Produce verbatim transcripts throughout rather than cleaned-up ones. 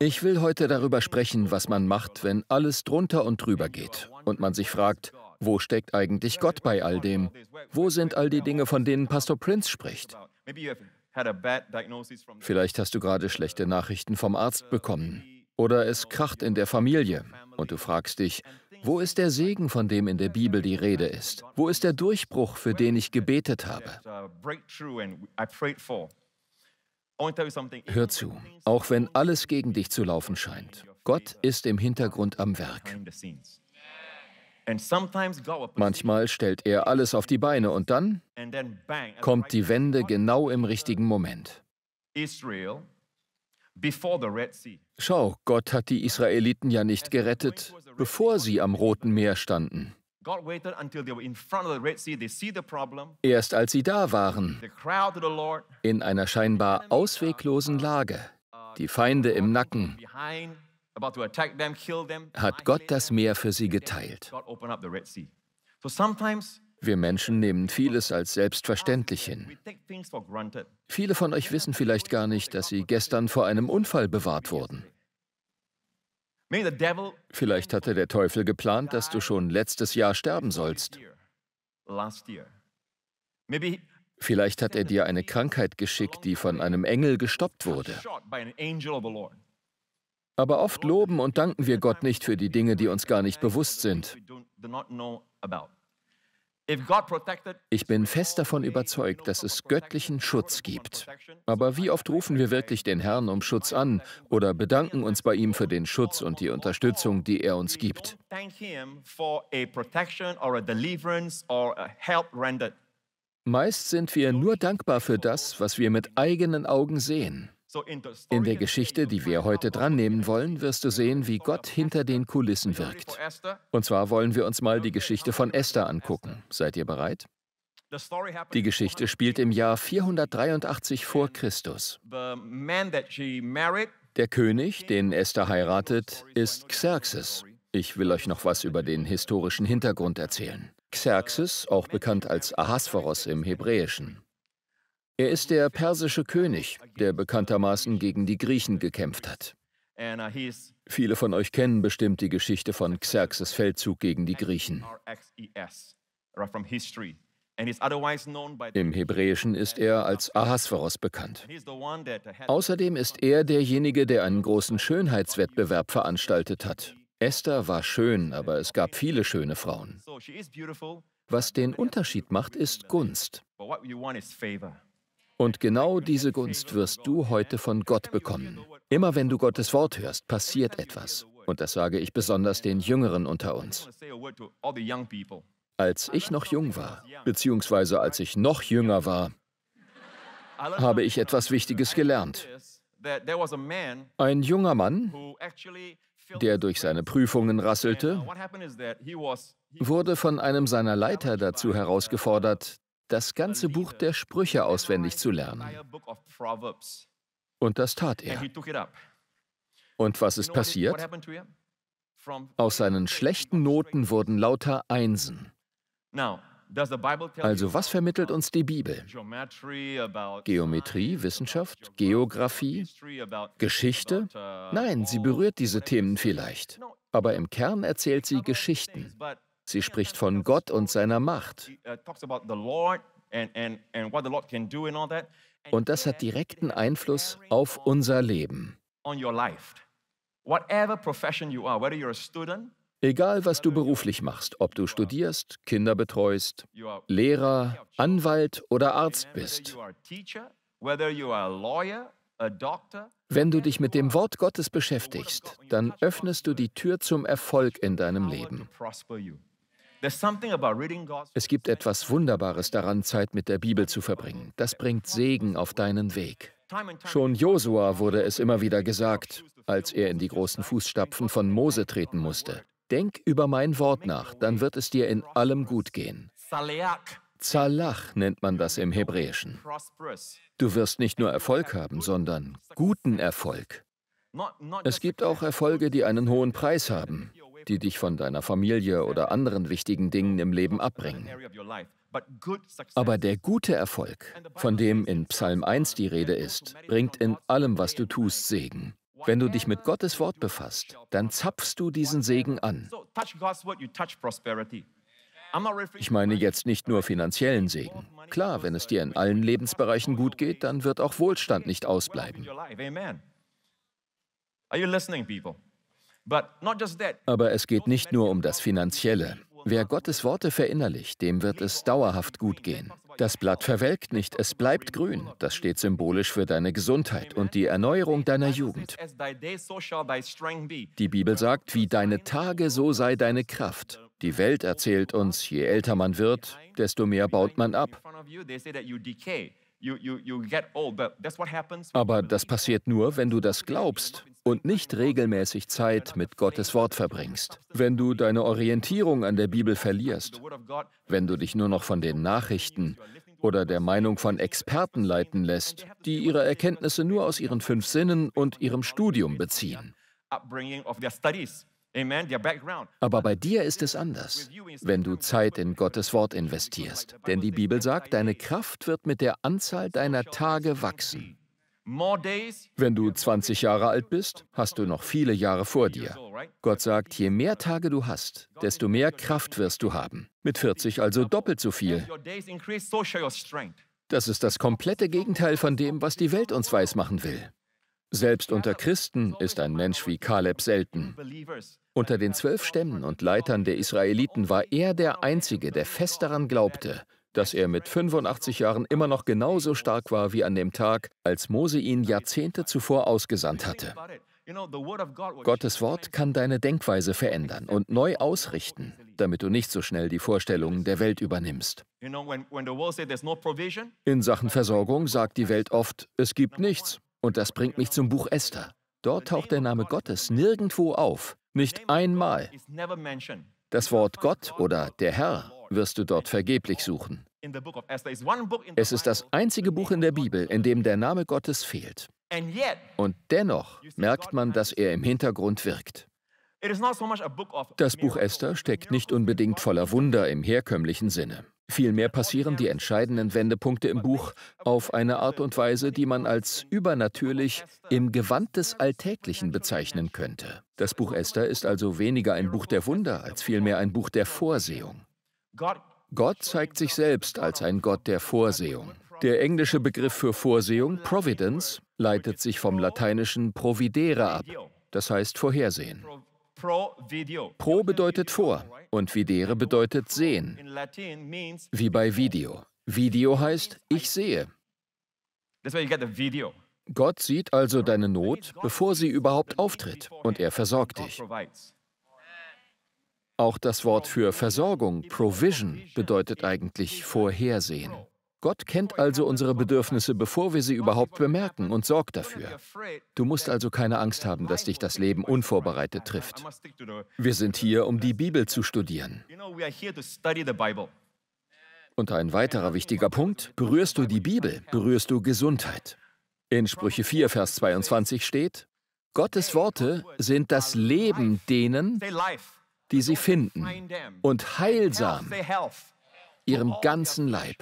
Ich will heute darüber sprechen, was man macht, wenn alles drunter und drüber geht und man sich fragt, wo steckt eigentlich Gott bei all dem? Wo sind all die Dinge, von denen Pastor Prince spricht? Vielleicht hast du gerade schlechte Nachrichten vom Arzt bekommen oder es kracht in der Familie und du fragst dich, wo ist der Segen, von dem in der Bibel die Rede ist? Wo ist der Durchbruch, für den ich gebetet habe? Hör zu, auch wenn alles gegen dich zu laufen scheint, Gott ist im Hintergrund am Werk. Manchmal stellt er alles auf die Beine und dann kommt die Wende genau im richtigen Moment. Schau, Gott hat die Israeliten ja nicht gerettet, bevor sie am Roten Meer standen. Erst als sie da waren, in einer scheinbar ausweglosen Lage, die Feinde im Nacken, hat Gott das Meer für sie geteilt. Wir Menschen nehmen vieles als selbstverständlich hin. Viele von euch wissen vielleicht gar nicht, dass sie gestern vor einem Unfall bewahrt wurden. Vielleicht hatte der Teufel geplant, dass du schon letztes Jahr sterben sollst. Vielleicht hat er dir eine Krankheit geschickt, die von einem Engel gestoppt wurde. Aber oft loben und danken wir Gott nicht für die Dinge, die uns gar nicht bewusst sind. Ich bin fest davon überzeugt, dass es göttlichen Schutz gibt. Aber wie oft rufen wir wirklich den Herrn um Schutz an oder bedanken uns bei ihm für den Schutz und die Unterstützung, die er uns gibt? Meist sind wir nur dankbar für das, was wir mit eigenen Augen sehen. In der Geschichte, die wir heute dran nehmen wollen, wirst du sehen, wie Gott hinter den Kulissen wirkt. Und zwar wollen wir uns mal die Geschichte von Esther angucken. Seid ihr bereit? Die Geschichte spielt im Jahr vierhundertdreiundachtzig vor Christus. Der König, den Esther heiratet, ist Xerxes. Ich will euch noch was über den historischen Hintergrund erzählen. Xerxes, auch bekannt als Ahasveros im Hebräischen. Er ist der persische König, der bekanntermaßen gegen die Griechen gekämpft hat. Viele von euch kennen bestimmt die Geschichte von Xerxes' Feldzug gegen die Griechen. Im Hebräischen ist er als Ahasveros bekannt. Außerdem ist er derjenige, der einen großen Schönheitswettbewerb veranstaltet hat. Esther war schön, aber es gab viele schöne Frauen. Was den Unterschied macht, ist Gunst. Und genau diese Gunst wirst du heute von Gott bekommen. Immer wenn du Gottes Wort hörst, passiert etwas. Und das sage ich besonders den Jüngeren unter uns. Als ich noch jung war, beziehungsweise als ich noch jünger war, habe ich etwas Wichtiges gelernt. Ein junger Mann, der durch seine Prüfungen rasselte, wurde von einem seiner Leiter dazu herausgefordert, das ganze Buch der Sprüche auswendig zu lernen. Und das tat er. Und was ist passiert? Aus seinen schlechten Noten wurden lauter Einsen. Also was vermittelt uns die Bibel? Geometrie, Wissenschaft, Geografie, Geschichte? Nein, sie berührt diese Themen vielleicht. Aber im Kern erzählt sie Geschichten. Sie spricht von Gott und seiner Macht. Und das hat direkten Einfluss auf unser Leben. Egal, was du beruflich machst, ob du studierst, Kinder betreust, Lehrer, Anwalt oder Arzt bist, wenn du dich mit dem Wort Gottes beschäftigst, dann öffnest du die Tür zum Erfolg in deinem Leben. Es gibt etwas Wunderbares daran, Zeit mit der Bibel zu verbringen. Das bringt Segen auf deinen Weg. Schon Josua wurde es immer wieder gesagt, als er in die großen Fußstapfen von Mose treten musste. Denk über mein Wort nach, dann wird es dir in allem gut gehen. Zalach nennt man das im Hebräischen. Du wirst nicht nur Erfolg haben, sondern guten Erfolg. Es gibt auch Erfolge, die einen hohen Preis haben. die dich von deiner Familie oder anderen wichtigen Dingen im Leben abbringen. Aber der gute Erfolg, von dem in Psalm eins die Rede ist, bringt in allem, was du tust, Segen. Wenn du dich mit Gottes Wort befasst, dann zapfst du diesen Segen an. Ich meine jetzt nicht nur finanziellen Segen. Klar, wenn es dir in allen Lebensbereichen gut geht, dann wird auch Wohlstand nicht ausbleiben. Aber es geht nicht nur um das Finanzielle. Wer Gottes Worte verinnerlicht, dem wird es dauerhaft gut gehen. Das Blatt verwelkt nicht, es bleibt grün. Das steht symbolisch für deine Gesundheit und die Erneuerung deiner Jugend. Die Bibel sagt, wie deine Tage, so sei deine Kraft. Die Welt erzählt uns, je älter man wird, desto mehr baut man ab. Aber das passiert nur, wenn du das glaubst und nicht regelmäßig Zeit mit Gottes Wort verbringst. Wenn du deine Orientierung an der Bibel verlierst, wenn du dich nur noch von den Nachrichten oder der Meinung von Experten leiten lässt, die ihre Erkenntnisse nur aus ihren fünf Sinnen und ihrem Studium beziehen. Aber bei dir ist es anders, wenn du Zeit in Gottes Wort investierst. Denn die Bibel sagt, deine Kraft wird mit der Anzahl deiner Tage wachsen. Wenn du zwanzig Jahre alt bist, hast du noch viele Jahre vor dir. Gott sagt, je mehr Tage du hast, desto mehr Kraft wirst du haben. Mit vierzig also doppelt so viel. Das ist das komplette Gegenteil von dem, was die Welt uns weismachen will. Selbst unter Christen ist ein Mensch wie Kaleb selten. Unter den zwölf Stämmen und Leitern der Israeliten war er der Einzige, der fest daran glaubte, dass er mit fünfundachtzig Jahren immer noch genauso stark war wie an dem Tag, als Mose ihn Jahrzehnte zuvor ausgesandt hatte. Gottes Wort kann deine Denkweise verändern und neu ausrichten, damit du nicht so schnell die Vorstellungen der Welt übernimmst. In Sachen Versorgung sagt die Welt oft, es gibt nichts. Und das bringt mich zum Buch Esther. Dort taucht der Name Gottes nirgendwo auf, nicht einmal. Das Wort Gott oder der Herr wirst du dort vergeblich suchen. Es ist das einzige Buch in der Bibel, in dem der Name Gottes fehlt. Und dennoch merkt man, dass er im Hintergrund wirkt. Das Buch Esther steckt nicht unbedingt voller Wunder im herkömmlichen Sinne. Vielmehr passieren die entscheidenden Wendepunkte im Buch auf eine Art und Weise, die man als übernatürlich im Gewand des Alltäglichen bezeichnen könnte. Das Buch Esther ist also weniger ein Buch der Wunder, als vielmehr ein Buch der Vorsehung. Gott zeigt sich selbst als ein Gott der Vorsehung. Der englische Begriff für Vorsehung, Providence, leitet sich vom lateinischen providere ab, das heißt vorhersehen. Pro bedeutet vor und videre bedeutet sehen, wie bei Video. Video heißt, ich sehe. Gott sieht also deine Not, bevor sie überhaupt auftritt, und er versorgt dich. Auch das Wort für Versorgung, Provision, bedeutet eigentlich vorhersehen. Gott kennt also unsere Bedürfnisse, bevor wir sie überhaupt bemerken, und sorgt dafür. Du musst also keine Angst haben, dass dich das Leben unvorbereitet trifft. Wir sind hier, um die Bibel zu studieren. Und ein weiterer wichtiger Punkt: Berührst du die Bibel, berührst du Gesundheit. In Sprüche vier, Vers zweiundzwanzig steht, Gottes Worte sind das Leben denen, die sie finden, und heilsam ihrem ganzen Leib.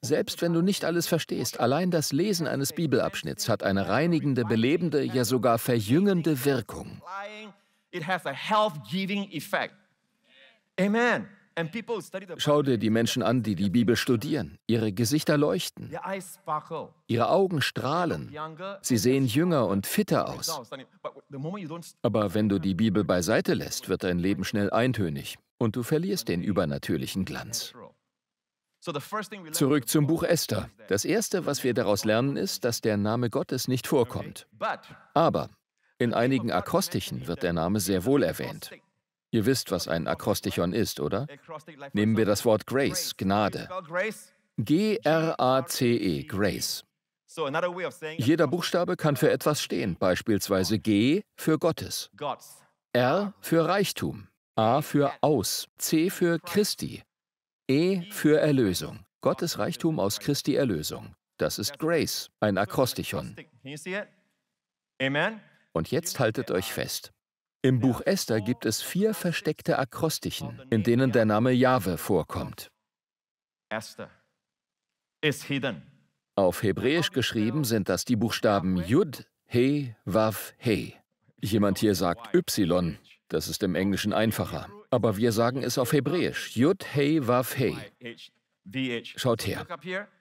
Selbst wenn du nicht alles verstehst, allein das Lesen eines Bibelabschnitts hat eine reinigende, belebende, ja sogar verjüngende Wirkung. Amen. Schau dir die Menschen an, die die Bibel studieren. Ihre Gesichter leuchten. Ihre Augen strahlen. Sie sehen jünger und fitter aus. Aber wenn du die Bibel beiseite lässt, wird dein Leben schnell eintönig und du verlierst den übernatürlichen Glanz. Zurück zum Buch Esther. Das Erste, was wir daraus lernen, ist, dass der Name Gottes nicht vorkommt. Aber in einigen Akrostichen wird der Name sehr wohl erwähnt. Ihr wisst, was ein Akrostichon ist, oder? Nehmen wir das Wort Grace, Gnade. G R A C E, Grace. Jeder Buchstabe kann für etwas stehen, beispielsweise G für Gottes, R für Reichtum, A für Aus, C für Christi, E für Erlösung. Gottes Reichtum aus Christi Erlösung. Das ist Grace, ein Akrostichon. Und jetzt haltet euch fest. Im Buch Esther gibt es vier versteckte Akrostichen, in denen der Name Jahwe vorkommt. Auf Hebräisch geschrieben sind das die Buchstaben Yud, He, Wav, He. Jemand hier sagt Y, das ist im Englischen einfacher. Aber wir sagen es auf Hebräisch, Yud, He, Wav, He. Schaut her.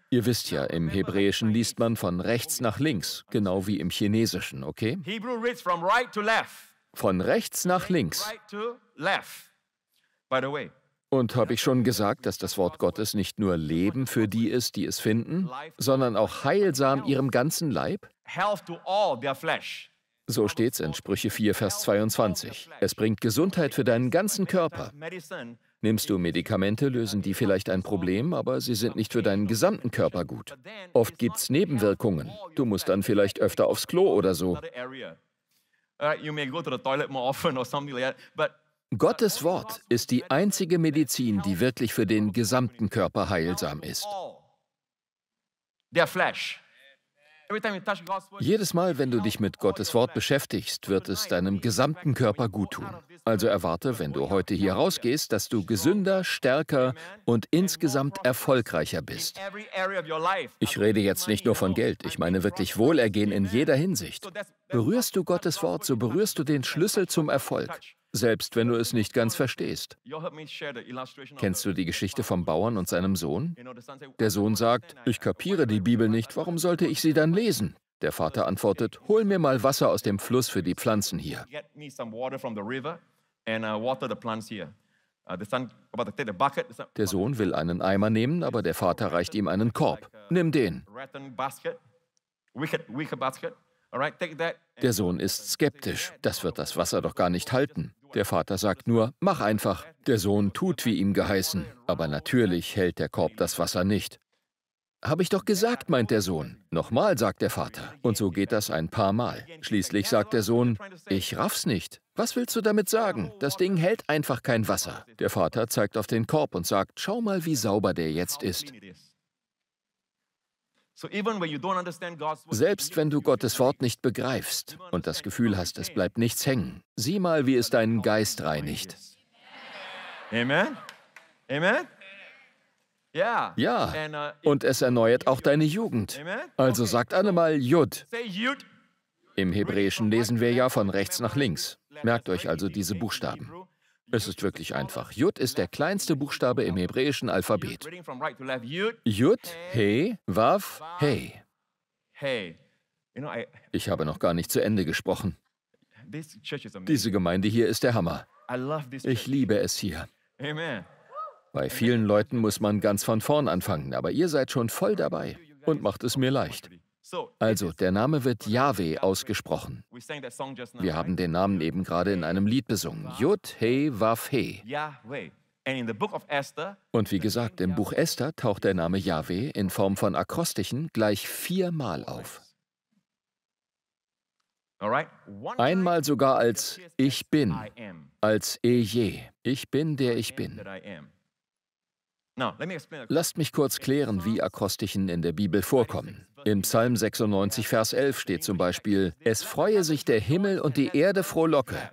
Ihr wisst ja, im Hebräischen liest man von rechts nach links, genau wie im Chinesischen, okay? Von rechts nach links. Und habe ich schon gesagt, dass das Wort Gottes nicht nur Leben für die ist, die es finden, sondern auch heilsam ihrem ganzen Leib? So steht es in Sprüche vier, Vers zweiundzwanzig. Es bringt Gesundheit für deinen ganzen Körper. Nimmst du Medikamente, lösen die vielleicht ein Problem, aber sie sind nicht für deinen gesamten Körper gut. Oft gibt es Nebenwirkungen. Du musst dann vielleicht öfter aufs Klo oder so. Gottes Wort ist die einzige Medizin, die wirklich für den gesamten Körper heilsam ist. Jedes Mal, wenn du dich mit Gottes Wort beschäftigst, wird es deinem gesamten Körper guttun. Also erwarte, wenn du heute hier rausgehst, dass du gesünder, stärker und insgesamt erfolgreicher bist. Ich rede jetzt nicht nur von Geld, ich meine wirklich Wohlergehen in jeder Hinsicht. Berührst du Gottes Wort, so berührst du den Schlüssel zum Erfolg, selbst wenn du es nicht ganz verstehst. Kennst du die Geschichte vom Bauern und seinem Sohn? Der Sohn sagt, ich kapiere die Bibel nicht, warum sollte ich sie dann lesen? Der Vater antwortet, hol mir mal Wasser aus dem Fluss für die Pflanzen hier. Der Sohn will einen Eimer nehmen, aber der Vater reicht ihm einen Korb. Nimm den. Der Sohn ist skeptisch. Das wird das Wasser doch gar nicht halten. Der Vater sagt nur, mach einfach. Der Sohn tut, wie ihm geheißen. Aber natürlich hält der Korb das Wasser nicht. Habe ich doch gesagt, meint der Sohn. Nochmal, sagt der Vater. Und so geht das ein paar Mal. Schließlich sagt der Sohn, ich raff's nicht. Was willst du damit sagen? Das Ding hält einfach kein Wasser. Der Vater zeigt auf den Korb und sagt, schau mal, wie sauber der jetzt ist. Selbst wenn du Gottes Wort nicht begreifst und das Gefühl hast, es bleibt nichts hängen, sieh mal, wie es deinen Geist reinigt. Amen. Amen. Ja, und es erneuert auch deine Jugend. Also sagt alle mal Jud. Im Hebräischen lesen wir ja von rechts nach links. Merkt euch also diese Buchstaben. Es ist wirklich einfach. Jud ist der kleinste Buchstabe im hebräischen Alphabet. Jud, He, Wav, He. Ich habe noch gar nicht zu Ende gesprochen. Diese Gemeinde hier ist der Hammer. Ich liebe es hier. Bei vielen Leuten muss man ganz von vorn anfangen, aber ihr seid schon voll dabei und macht es mir leicht. Also, der Name wird Jahwe ausgesprochen. Wir haben den Namen eben gerade in einem Lied besungen. Jud, He, Wav, He. Und wie gesagt, im Buch Esther taucht der Name Jahwe in Form von Akrostichen gleich viermal auf. Einmal sogar als Ich Bin, als Ehyeh, ich bin, der ich bin. Lasst mich kurz klären, wie Akrostichen in der Bibel vorkommen. Im Psalm sechsundneunzig, Vers elf steht zum Beispiel, es freue sich der Himmel und die Erde frohlocke.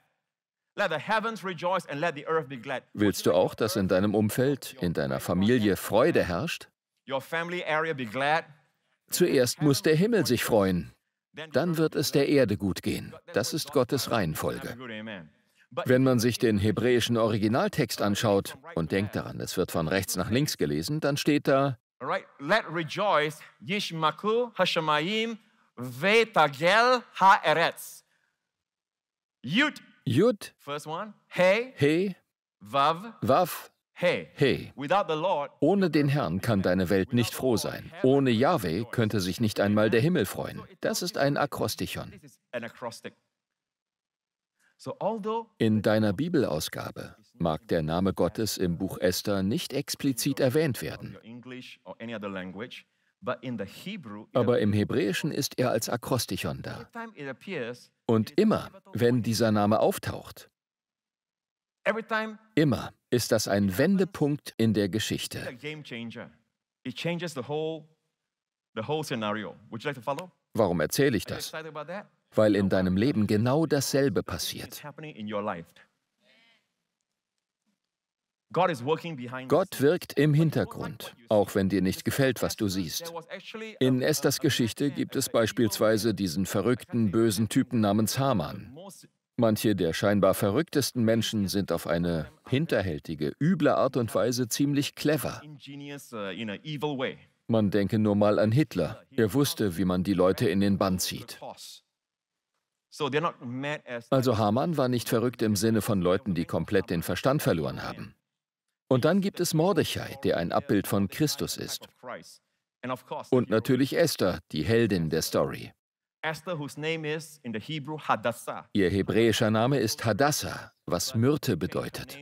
Willst du auch, dass in deinem Umfeld, in deiner Familie Freude herrscht? Zuerst muss der Himmel sich freuen, dann wird es der Erde gut gehen. Das ist Gottes Reihenfolge. Wenn man sich den hebräischen Originaltext anschaut und denkt daran, es wird von rechts nach links gelesen, dann steht da, Jud, He, Wav, He. Ohne den Herrn kann deine Welt nicht froh sein. Ohne Jahwe könnte sich nicht einmal der Himmel freuen. Das ist ein Akrostichon. In deiner Bibelausgabe mag der Name Gottes im Buch Esther nicht explizit erwähnt werden, aber im Hebräischen ist er als Akrostichon da. Und immer, wenn dieser Name auftaucht, immer ist das ein Wendepunkt in der Geschichte. Warum erzähle ich das? weil in deinem Leben genau dasselbe passiert. Gott wirkt im Hintergrund, auch wenn dir nicht gefällt, was du siehst. In Esthers Geschichte gibt es beispielsweise diesen verrückten, bösen Typen namens Haman. Manche der scheinbar verrücktesten Menschen sind auf eine hinterhältige, üble Art und Weise ziemlich clever. Man denke nur mal an Hitler. Er wusste, wie man die Leute in den Bann zieht. Also Haman war nicht verrückt im Sinne von Leuten, die komplett den Verstand verloren haben. Und dann gibt es Mordechai, der ein Abbild von Christus ist. Und natürlich Esther, die Heldin der Story. Ihr hebräischer Name ist Hadassah, was Myrte bedeutet.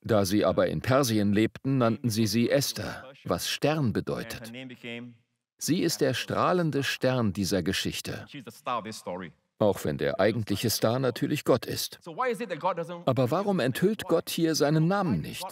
Da sie aber in Persien lebten, nannten sie sie Esther, was Stern bedeutet. Sie ist der strahlende Stern dieser Geschichte. Auch wenn der eigentliche Star natürlich Gott ist. Aber warum enthüllt Gott hier seinen Namen nicht?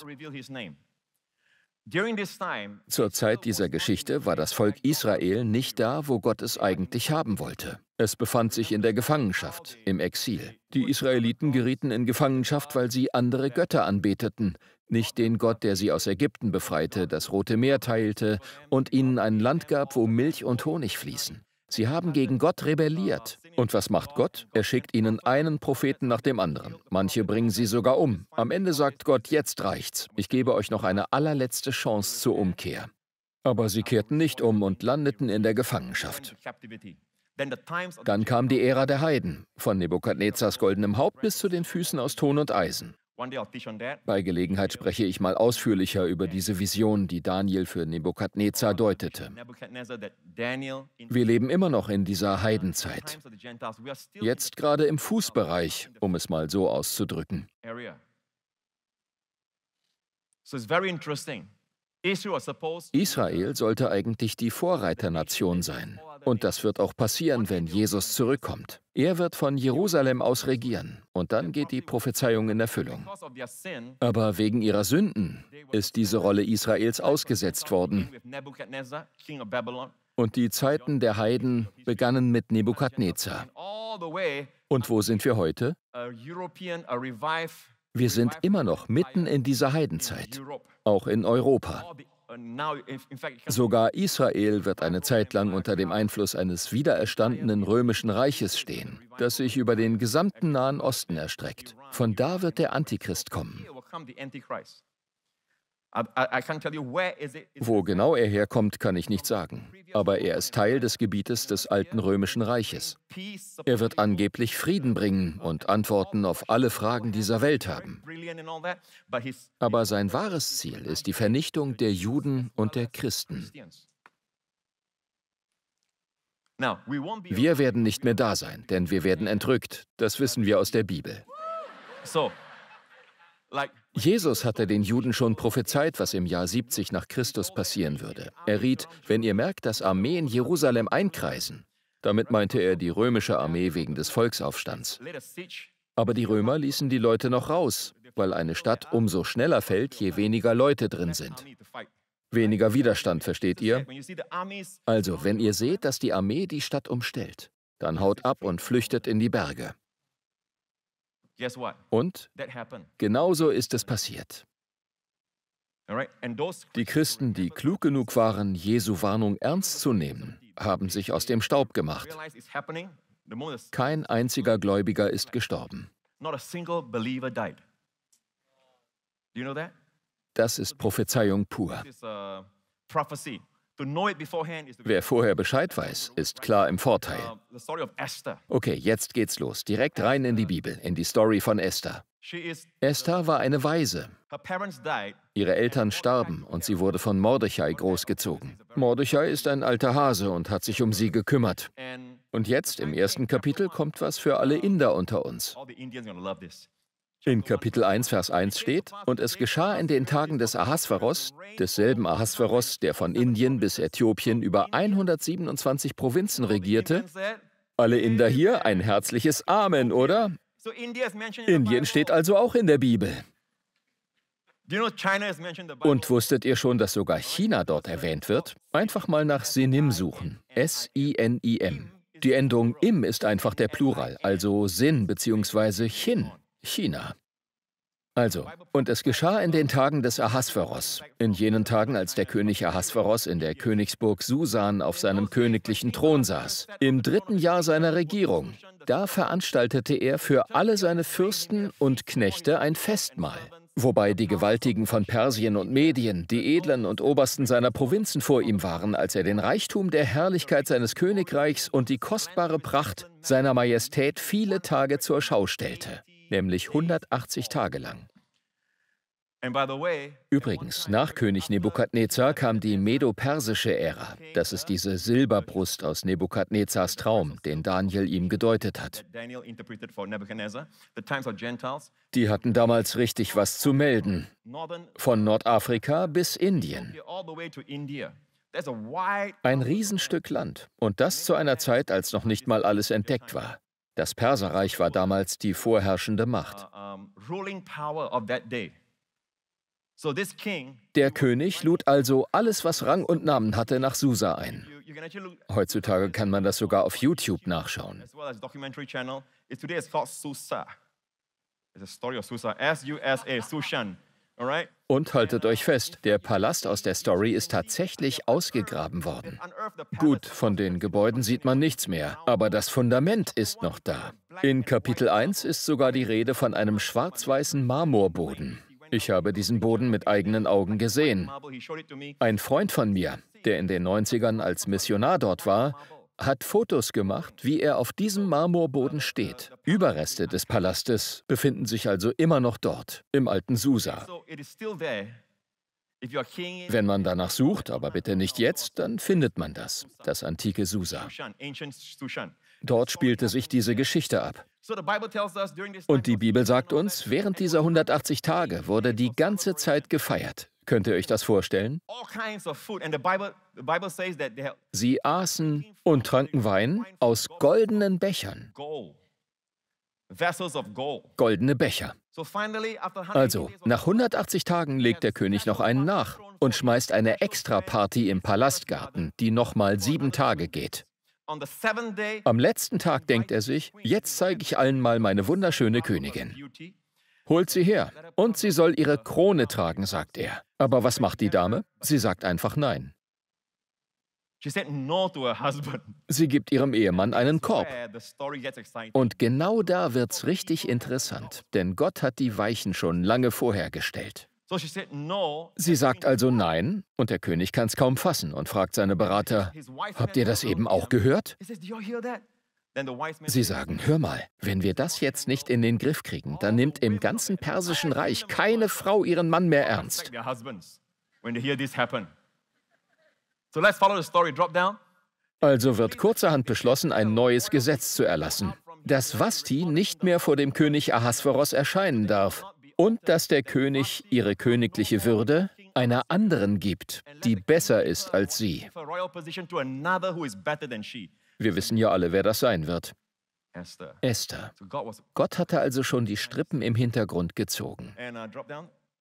Zur Zeit dieser Geschichte war das Volk Israel nicht da, wo Gott es eigentlich haben wollte. Es befand sich in der Gefangenschaft, im Exil. Die Israeliten gerieten in Gefangenschaft, weil sie andere Götter anbeteten, nicht den Gott, der sie aus Ägypten befreite, das Rote Meer teilte und ihnen ein Land gab, wo Milch und Honig fließen. Sie haben gegen Gott rebelliert. Und was macht Gott? Er schickt ihnen einen Propheten nach dem anderen. Manche bringen sie sogar um. Am Ende sagt Gott, jetzt reicht's. Ich gebe euch noch eine allerletzte Chance zur Umkehr. Aber sie kehrten nicht um und landeten in der Gefangenschaft. Dann kam die Ära der Heiden, von Nebukadnezars goldenem Haupt bis zu den Füßen aus Ton und Eisen. Bei Gelegenheit spreche ich mal ausführlicher über diese Vision, die Daniel für Nebukadnezar deutete. Wir leben immer noch in dieser Heidenzeit. Jetzt gerade im Fußbereich, um es mal so auszudrücken. Israel sollte eigentlich die Vorreiternation sein. Und das wird auch passieren, wenn Jesus zurückkommt. Er wird von Jerusalem aus regieren und dann geht die Prophezeiung in Erfüllung. Aber wegen ihrer Sünden ist diese Rolle Israels ausgesetzt worden. Und die Zeiten der Heiden begannen mit Nebukadnezar. Und wo sind wir heute? Wir sind immer noch mitten in dieser Heidenzeit, auch in Europa. Sogar Israel wird eine Zeit lang unter dem Einfluss eines wiedererstandenen römischen Reiches stehen, das sich über den gesamten Nahen Osten erstreckt. Von da wird der Antichrist kommen. Wo genau er herkommt, kann ich nicht sagen. Aber er ist Teil des Gebietes des alten römischen Reiches. Er wird angeblich Frieden bringen und Antworten auf alle Fragen dieser Welt haben. Aber sein wahres Ziel ist die Vernichtung der Juden und der Christen. Wir werden nicht mehr da sein, denn wir werden entrückt. Das wissen wir aus der Bibel. Jesus hatte den Juden schon prophezeit, was im Jahr siebzig nach Christus passieren würde. Er riet, wenn ihr merkt, dass Armeen Jerusalem einkreisen, damit meinte er die römische Armee wegen des Volksaufstands. Aber die Römer ließen die Leute noch raus, weil eine Stadt umso schneller fällt, je weniger Leute drin sind. Weniger Widerstand, versteht ihr? Also, wenn ihr seht, dass die Armee die Stadt umstellt, dann haut ab und flüchtet in die Berge. Und genauso ist es passiert. Die Christen, die klug genug waren, Jesu Warnung ernst zu nehmen, haben sich aus dem Staub gemacht. Kein einziger Gläubiger ist gestorben. Das ist Prophezeiung pur. Wer vorher Bescheid weiß, ist klar im Vorteil. Okay, jetzt geht's los. Direkt rein in die Bibel, in die Story von Esther. Esther war eine Waise. Ihre Eltern starben und sie wurde von Mordechai großgezogen. Mordechai ist ein alter Hase und hat sich um sie gekümmert. Und jetzt im ersten Kapitel kommt was für alle Inder unter uns. In Kapitel eins, Vers eins steht, und es geschah in den Tagen des Ahasveros, desselben Ahasveros, der von Indien bis Äthiopien über hundertsiebenundzwanzig Provinzen regierte. Alle Inder hier, ein herzliches Amen, oder? Indien steht also auch in der Bibel. Und wusstet ihr schon, dass sogar China dort erwähnt wird? Einfach mal nach Sinim suchen. S I N I M. Die Endung im ist einfach der Plural, also Sin bzw. Chin, China. Also, und es geschah in den Tagen des Ahasveros, in jenen Tagen, als der König Ahasveros in der Königsburg Susan auf seinem königlichen Thron saß, im dritten Jahr seiner Regierung. Da veranstaltete er für alle seine Fürsten und Knechte ein Festmahl, wobei die Gewaltigen von Persien und Medien, die Edlen und Obersten seiner Provinzen vor ihm waren, als er den Reichtum der Herrlichkeit seines Königreichs und die kostbare Pracht seiner Majestät viele Tage zur Schau stellte, nämlich hundertachtzig Tage lang. Übrigens, nach König Nebukadnezar kam die medo-persische Ära. Das ist diese Silberbrust aus Nebukadnezars Traum, den Daniel ihm gedeutet hat. Die hatten damals richtig was zu melden, von Nordafrika bis Indien. Ein Riesenstück Land, und das zu einer Zeit, als noch nicht mal alles entdeckt war. Das Perserreich war damals die vorherrschende Macht. Der König lud also alles, was Rang und Namen hatte, nach Susa ein. Heutzutage kann man das sogar auf YouTube nachschauen. Und haltet euch fest, der Palast aus der Story ist tatsächlich ausgegraben worden. Gut, von den Gebäuden sieht man nichts mehr, aber das Fundament ist noch da. In Kapitel eins ist sogar die Rede von einem schwarz-weißen Marmorboden. Ich habe diesen Boden mit eigenen Augen gesehen. Ein Freund von mir, der in den neunzigern als Missionar dort war, hat Fotos gemacht, wie er auf diesem Marmorboden steht. Überreste des Palastes befinden sich also immer noch dort, im alten Susa. Wenn man danach sucht, aber bitte nicht jetzt, dann findet man das, das antike Susa. Dort spielte sich diese Geschichte ab. Und die Bibel sagt uns, während dieser hundertachtzig Tage wurde die ganze Zeit gefeiert. Könnt ihr euch das vorstellen? Sie aßen und tranken Wein aus goldenen Bechern. Goldene Becher. Also, nach hundertachtzig Tagen legt der König noch einen nach und schmeißt eine Extra-Party im Palastgarten, die nochmal sieben Tage geht. Am letzten Tag denkt er sich, jetzt zeige ich allen mal meine wunderschöne Königin. Holt sie her, und sie soll ihre Krone tragen, sagt er. Aber was macht die Dame? Sie sagt einfach nein. Sie gibt ihrem Ehemann einen Korb. Und genau da wird's richtig interessant, denn Gott hat die Weichen schon lange vorher gestellt. Sie sagt also nein, und der König kann's kaum fassen und fragt seine Berater, habt ihr das eben auch gehört? Sie sagen, hör mal, wenn wir das jetzt nicht in den Griff kriegen, dann nimmt im ganzen persischen Reich keine Frau ihren Mann mehr ernst. Also wird kurzerhand beschlossen, ein neues Gesetz zu erlassen, dass Vashti nicht mehr vor dem König Ahasveros erscheinen darf und dass der König ihre königliche Würde einer anderen gibt, die besser ist als sie. Wir wissen ja alle, wer das sein wird. Esther. Esther. Gott hatte also schon die Strippen im Hintergrund gezogen.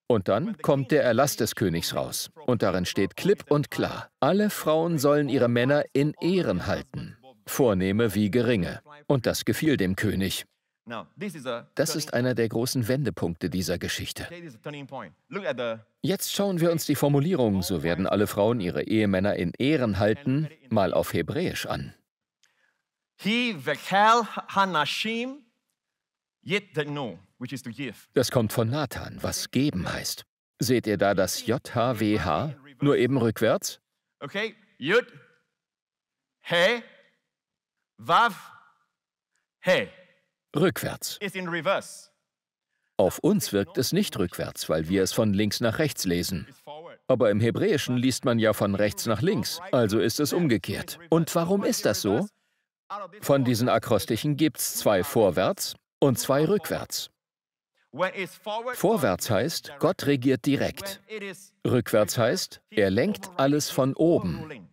Und dann kommt der Erlass des Königs raus. Und darin steht klipp und klar, alle Frauen sollen ihre Männer in Ehren halten, vornehme wie geringe. Und das gefiel dem König. Das ist einer der großen Wendepunkte dieser Geschichte. Jetzt schauen wir uns die Formulierung, so werden alle Frauen ihre Ehemänner in Ehren halten, mal auf Hebräisch an. Das kommt von Nathan, was geben heißt. Seht ihr da das J H W H, nur eben rückwärts? Okay, Yud, Hey, Wav, Hey. Rückwärts. Auf uns wirkt es nicht rückwärts, weil wir es von links nach rechts lesen. Aber im Hebräischen liest man ja von rechts nach links, also ist es umgekehrt. Und warum ist das so? Von diesen Akrostichen gibt es zwei vorwärts und zwei rückwärts. Vorwärts heißt, Gott regiert direkt. Rückwärts heißt, er lenkt alles von oben.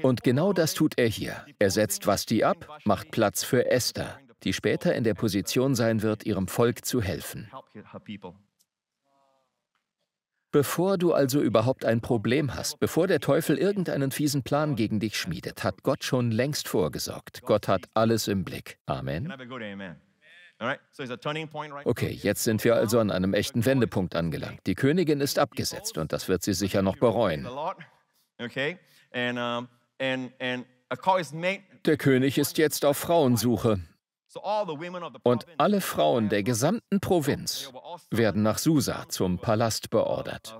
Und genau das tut er hier. Er setzt Vashti ab, macht Platz für Esther, die später in der Position sein wird, ihrem Volk zu helfen. Bevor du also überhaupt ein Problem hast, bevor der Teufel irgendeinen fiesen Plan gegen dich schmiedet, hat Gott schon längst vorgesorgt. Gott hat alles im Blick. Amen. Okay, jetzt sind wir also an einem echten Wendepunkt angelangt. Die Königin ist abgesetzt und das wird sie sicher noch bereuen. Der König ist jetzt auf Frauensuche. Und alle Frauen der gesamten Provinz werden nach Susa zum Palast beordert.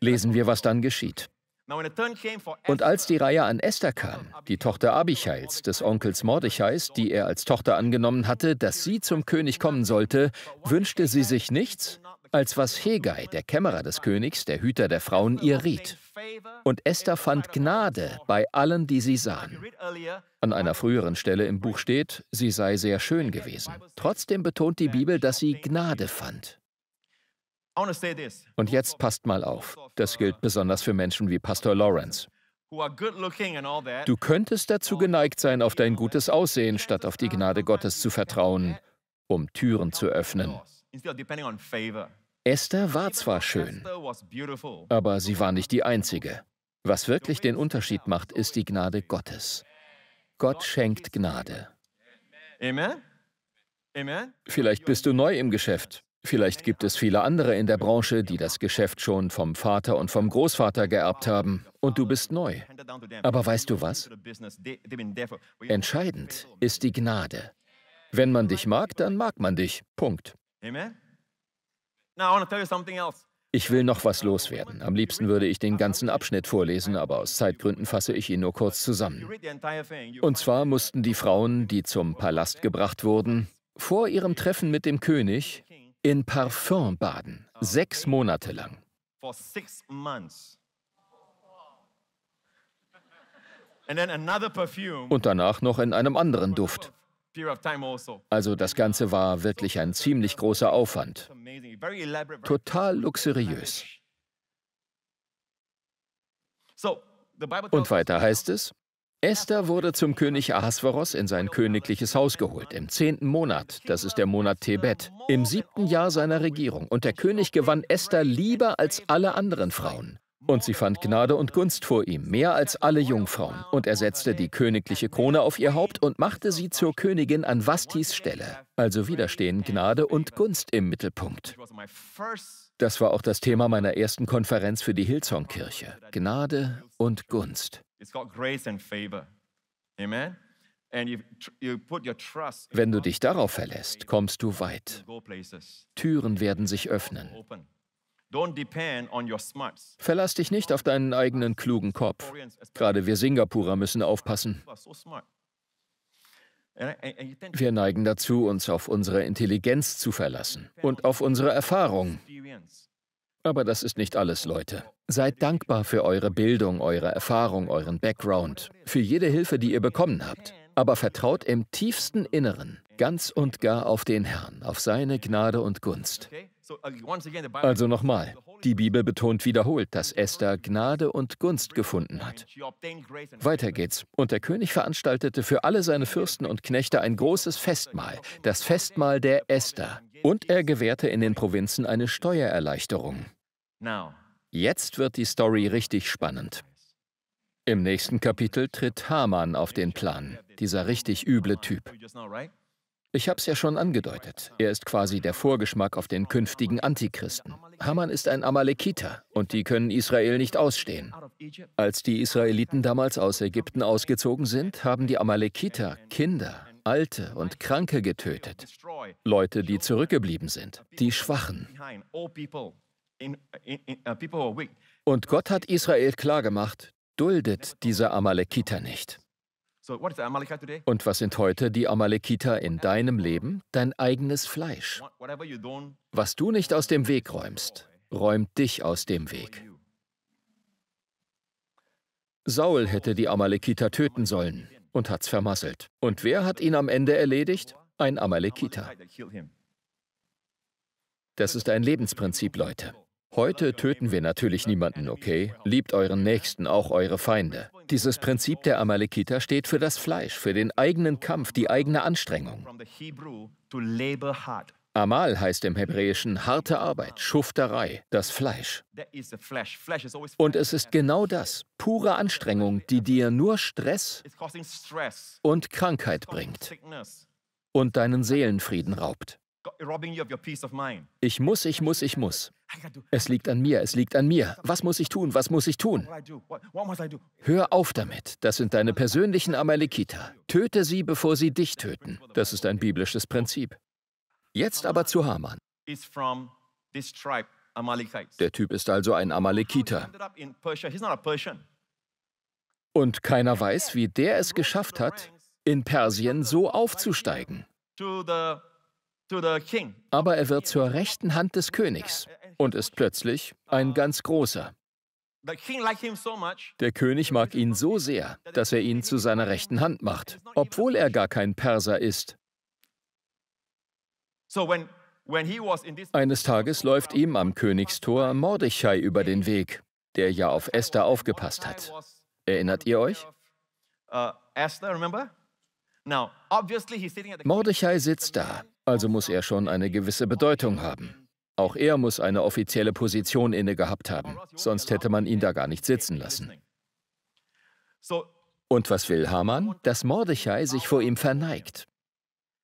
Lesen wir, was dann geschieht. Und als die Reihe an Esther kam, die Tochter Abichails, des Onkels Mordechais, die er als Tochter angenommen hatte, dass sie zum König kommen sollte, wünschte sie sich nichts, als was Hegai, der Kämmerer des Königs, der Hüter der Frauen, ihr riet. Und Esther fand Gnade bei allen, die sie sahen. An einer früheren Stelle im Buch steht, sie sei sehr schön gewesen. Trotzdem betont die Bibel, dass sie Gnade fand. Und jetzt passt mal auf. Das gilt besonders für Menschen wie Pastor Lawrence. Du könntest dazu geneigt sein, auf dein gutes Aussehen, statt auf die Gnade Gottes zu vertrauen, um Türen zu öffnen. Esther war zwar schön, aber sie war nicht die Einzige. Was wirklich den Unterschied macht, ist die Gnade Gottes. Gott schenkt Gnade. Vielleicht bist du neu im Geschäft. Vielleicht gibt es viele andere in der Branche, die das Geschäft schon vom Vater und vom Großvater geerbt haben. Und du bist neu. Aber weißt du was? Entscheidend ist die Gnade. Wenn man dich mag, dann mag man dich. Punkt. Amen. Ich will noch was loswerden. Am liebsten würde ich den ganzen Abschnitt vorlesen, aber aus Zeitgründen fasse ich ihn nur kurz zusammen. Und zwar mussten die Frauen, die zum Palast gebracht wurden, vor ihrem Treffen mit dem König in Parfüm baden, sechs Monate lang. Und danach noch in einem anderen Duft. Also das Ganze war wirklich ein ziemlich großer Aufwand. Total luxuriös. Und weiter heißt es, Esther wurde zum König Ahasveros in sein königliches Haus geholt, im zehnten Monat, das ist der Monat Tebet, im siebten Jahr seiner Regierung. Und der König gewann Esther lieber als alle anderen Frauen. Und sie fand Gnade und Gunst vor ihm, mehr als alle Jungfrauen. Und er setzte die königliche Krone auf ihr Haupt und machte sie zur Königin an Vastis Stelle. Also wieder stehen Gnade und Gunst im Mittelpunkt. Das war auch das Thema meiner ersten Konferenz für die Hillsong-Kirche. Gnade und Gunst. Wenn du dich darauf verlässt, kommst du weit. Türen werden sich öffnen. Verlass dich nicht auf deinen eigenen klugen Kopf. Gerade wir Singapurer müssen aufpassen. Wir neigen dazu, uns auf unsere Intelligenz zu verlassen und auf unsere Erfahrung. Aber das ist nicht alles, Leute. Seid dankbar für eure Bildung, eure Erfahrung, euren Background, für jede Hilfe, die ihr bekommen habt. Aber vertraut im tiefsten Inneren ganz und gar auf den Herrn, auf seine Gnade und Gunst. Also nochmal, die Bibel betont wiederholt, dass Esther Gnade und Gunst gefunden hat. Weiter geht's. Und der König veranstaltete für alle seine Fürsten und Knechte ein großes Festmahl, das Festmahl der Esther. Und er gewährte in den Provinzen eine Steuererleichterung. Jetzt wird die Story richtig spannend. Im nächsten Kapitel tritt Haman auf den Plan, dieser richtig üble Typ. Ich habe es ja schon angedeutet. Er ist quasi der Vorgeschmack auf den künftigen Antichristen. Haman ist ein Amalekiter und die können Israel nicht ausstehen. Als die Israeliten damals aus Ägypten ausgezogen sind, haben die Amalekiter Kinder, Alte und Kranke getötet. Leute, die zurückgeblieben sind, die Schwachen. Und Gott hat Israel klargemacht, duldet diese Amalekiter nicht. Und was sind heute die Amalekiter in deinem Leben? Dein eigenes Fleisch. Was du nicht aus dem Weg räumst, räumt dich aus dem Weg. Saul hätte die Amalekiter töten sollen und hat's vermasselt. Und wer hat ihn am Ende erledigt? Ein Amalekiter. Das ist ein Lebensprinzip, Leute. Heute töten wir natürlich niemanden, okay? Liebt euren Nächsten, auch eure Feinde. Dieses Prinzip der Amalekiter steht für das Fleisch, für den eigenen Kampf, die eigene Anstrengung. Amal heißt im Hebräischen harte Arbeit, Schufterei, das Fleisch. Und es ist genau das, pure Anstrengung, die dir nur Stress und Krankheit bringt und deinen Seelenfrieden raubt. Ich muss, ich muss, ich muss. Es liegt an mir, es liegt an mir. Was muss ich tun, was muss ich tun? Hör auf damit, das sind deine persönlichen Amalekiter. Töte sie, bevor sie dich töten. Das ist ein biblisches Prinzip. Jetzt aber zu Haman. Der Typ ist also ein Amalekiter. Und keiner weiß, wie der es geschafft hat, in Persien so aufzusteigen. Aber er wird zur rechten Hand des Königs und ist plötzlich ein ganz großer. Der König mag ihn so sehr, dass er ihn zu seiner rechten Hand macht, obwohl er gar kein Perser ist. Eines Tages läuft ihm am Königstor Mordechai über den Weg, der ja auf Esther aufgepasst hat. Erinnert ihr euch? Mordechai sitzt da. Also muss er schon eine gewisse Bedeutung haben. Auch er muss eine offizielle Position inne gehabt haben, sonst hätte man ihn da gar nicht sitzen lassen. Und was will Haman? Dass Mordechai sich vor ihm verneigt.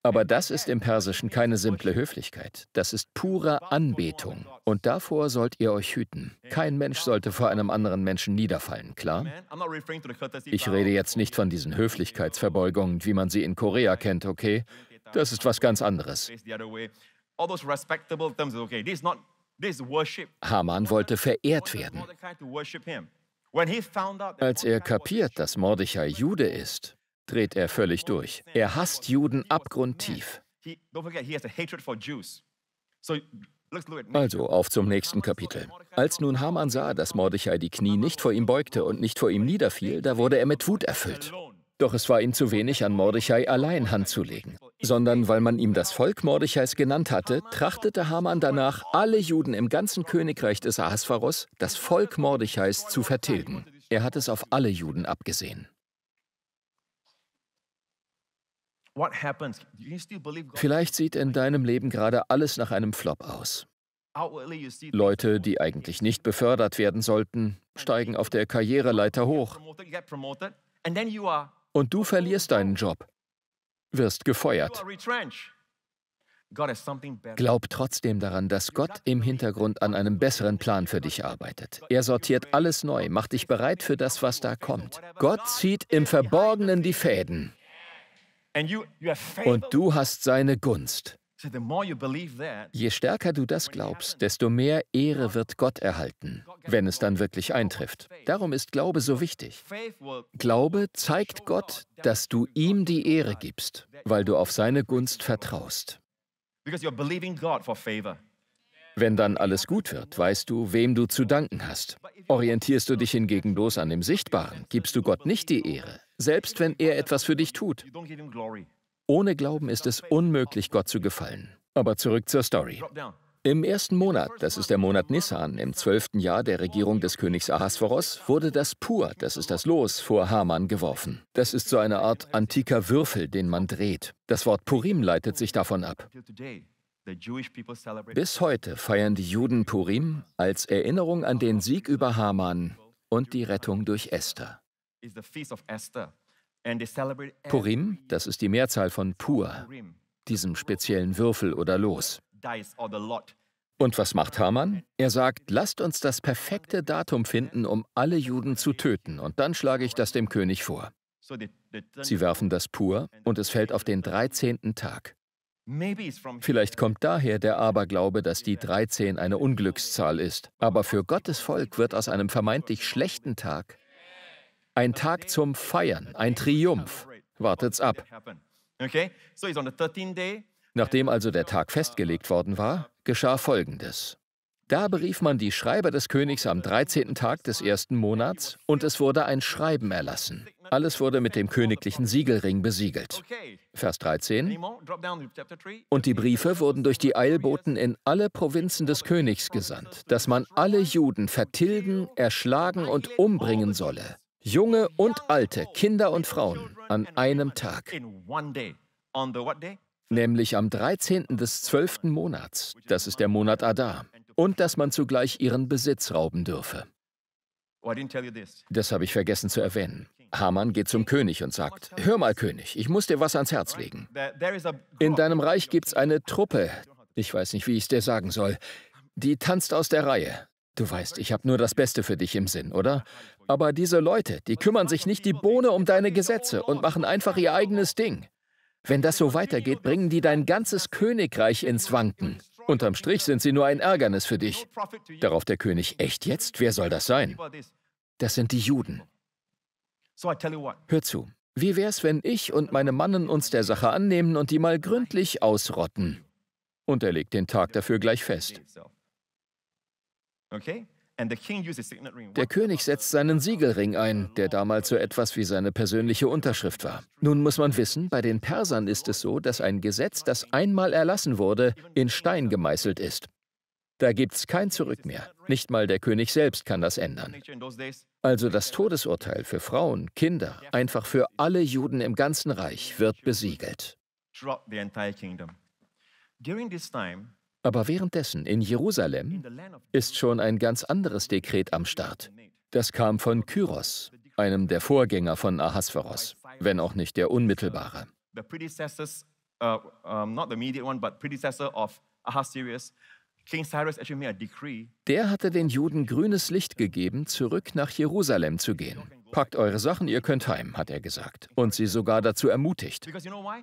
Aber das ist im Persischen keine simple Höflichkeit. Das ist pure Anbetung. Und davor sollt ihr euch hüten. Kein Mensch sollte vor einem anderen Menschen niederfallen, klar? Ich rede jetzt nicht von diesen Höflichkeitsverbeugungen, wie man sie in Korea kennt, okay? Das ist was ganz anderes. Haman wollte verehrt werden. Als er kapiert, dass Mordechai Jude ist, dreht er völlig durch. Er hasst Juden abgrundtief. Also, auf zum nächsten Kapitel. Als nun Haman sah, dass Mordechai die Knie nicht vor ihm beugte und nicht vor ihm niederfiel, da wurde er mit Wut erfüllt. Doch es war ihm zu wenig, an Mordechai allein Hand zu legen, sondern weil man ihm das Volk Mordechais genannt hatte, trachtete Haman danach, alle Juden im ganzen Königreich des Ahasveros, das Volk Mordechais, zu vertilgen. Er hat es auf alle Juden abgesehen. Vielleicht sieht in deinem Leben gerade alles nach einem Flop aus. Leute, die eigentlich nicht befördert werden sollten, steigen auf der Karriereleiter hoch. Und du verlierst deinen Job, wirst gefeuert. Glaub trotzdem daran, dass Gott im Hintergrund an einem besseren Plan für dich arbeitet. Er sortiert alles neu, macht dich bereit für das, was da kommt. Gott zieht im Verborgenen die Fäden. Und du hast seine Gunst. Je stärker du das glaubst, desto mehr Ehre wird Gott erhalten, wenn es dann wirklich eintrifft. Darum ist Glaube so wichtig. Glaube zeigt Gott, dass du ihm die Ehre gibst, weil du auf seine Gunst vertraust. Wenn dann alles gut wird, weißt du, wem du zu danken hast. Orientierst du dich hingegen bloß an dem Sichtbaren, gibst du Gott nicht die Ehre, selbst wenn er etwas für dich tut. Ohne Glauben ist es unmöglich, Gott zu gefallen. Aber zurück zur Story. Im ersten Monat, das ist der Monat Nissan, im zwölften Jahr der Regierung des Königs Ahasveros, wurde das Pur, das ist das Los, vor Haman geworfen. Das ist so eine Art antiker Würfel, den man dreht. Das Wort Purim leitet sich davon ab. Bis heute feiern die Juden Purim als Erinnerung an den Sieg über Haman und die Rettung durch Esther. Purim, das ist die Mehrzahl von Pur, diesem speziellen Würfel oder Los. Und was macht Haman? Er sagt, lasst uns das perfekte Datum finden, um alle Juden zu töten, und dann schlage ich das dem König vor. Sie werfen das Pur und es fällt auf den dreizehnten Tag. Vielleicht kommt daher der Aberglaube, dass die dreizehn eine Unglückszahl ist, aber für Gottes Volk wird aus einem vermeintlich schlechten Tag ein Tag zum Feiern, ein Triumph. Wartet's ab. Nachdem also der Tag festgelegt worden war, geschah Folgendes. Da berief man die Schreiber des Königs am dreizehnten Tag des ersten Monats und es wurde ein Schreiben erlassen. Alles wurde mit dem königlichen Siegelring besiegelt. Vers dreizehn. Und die Briefe wurden durch die Eilboten in alle Provinzen des Königs gesandt, dass man alle Juden vertilgen, erschlagen und umbringen solle. Junge und Alte, Kinder und Frauen, an einem Tag. nämlich am dreizehnten des zwölften Monats, das ist der Monat Adar, und dass man zugleich ihren Besitz rauben dürfe. Das habe ich vergessen zu erwähnen. Haman geht zum König und sagt, hör mal, König, ich muss dir was ans Herz legen. In deinem Reich gibt es eine Truppe, ich weiß nicht, wie ich es dir sagen soll, die tanzt aus der Reihe. Du weißt, ich habe nur das Beste für dich im Sinn, oder? Aber diese Leute, die kümmern sich nicht die Bohne um deine Gesetze und machen einfach ihr eigenes Ding. Wenn das so weitergeht, bringen die dein ganzes Königreich ins Wanken. Unterm Strich sind sie nur ein Ärgernis für dich. Darauf der König, echt jetzt? Wer soll das sein? Das sind die Juden. Hör zu, wie wär's, wenn ich und meine Mannen uns der Sache annehmen und die mal gründlich ausrotten? Und er legt den Tag dafür gleich fest. Der König setzt seinen Siegelring ein, der damals so etwas wie seine persönliche Unterschrift war. Nun muss man wissen, bei den Persern ist es so, dass ein Gesetz, das einmal erlassen wurde, in Stein gemeißelt ist. Da gibt es kein Zurück mehr. Nicht mal der König selbst kann das ändern. Also das Todesurteil für Frauen, Kinder, einfach für alle Juden im ganzen Reich wird besiegelt. Aber währenddessen in Jerusalem ist schon ein ganz anderes Dekret am Start. Das kam von Kyros, einem der Vorgänger von Ahasveros, wenn auch nicht der unmittelbare. Der hatte den Juden grünes Licht gegeben, zurück nach Jerusalem zu gehen. Packt eure Sachen, ihr könnt heim, hat er gesagt. Und sie sogar dazu ermutigt.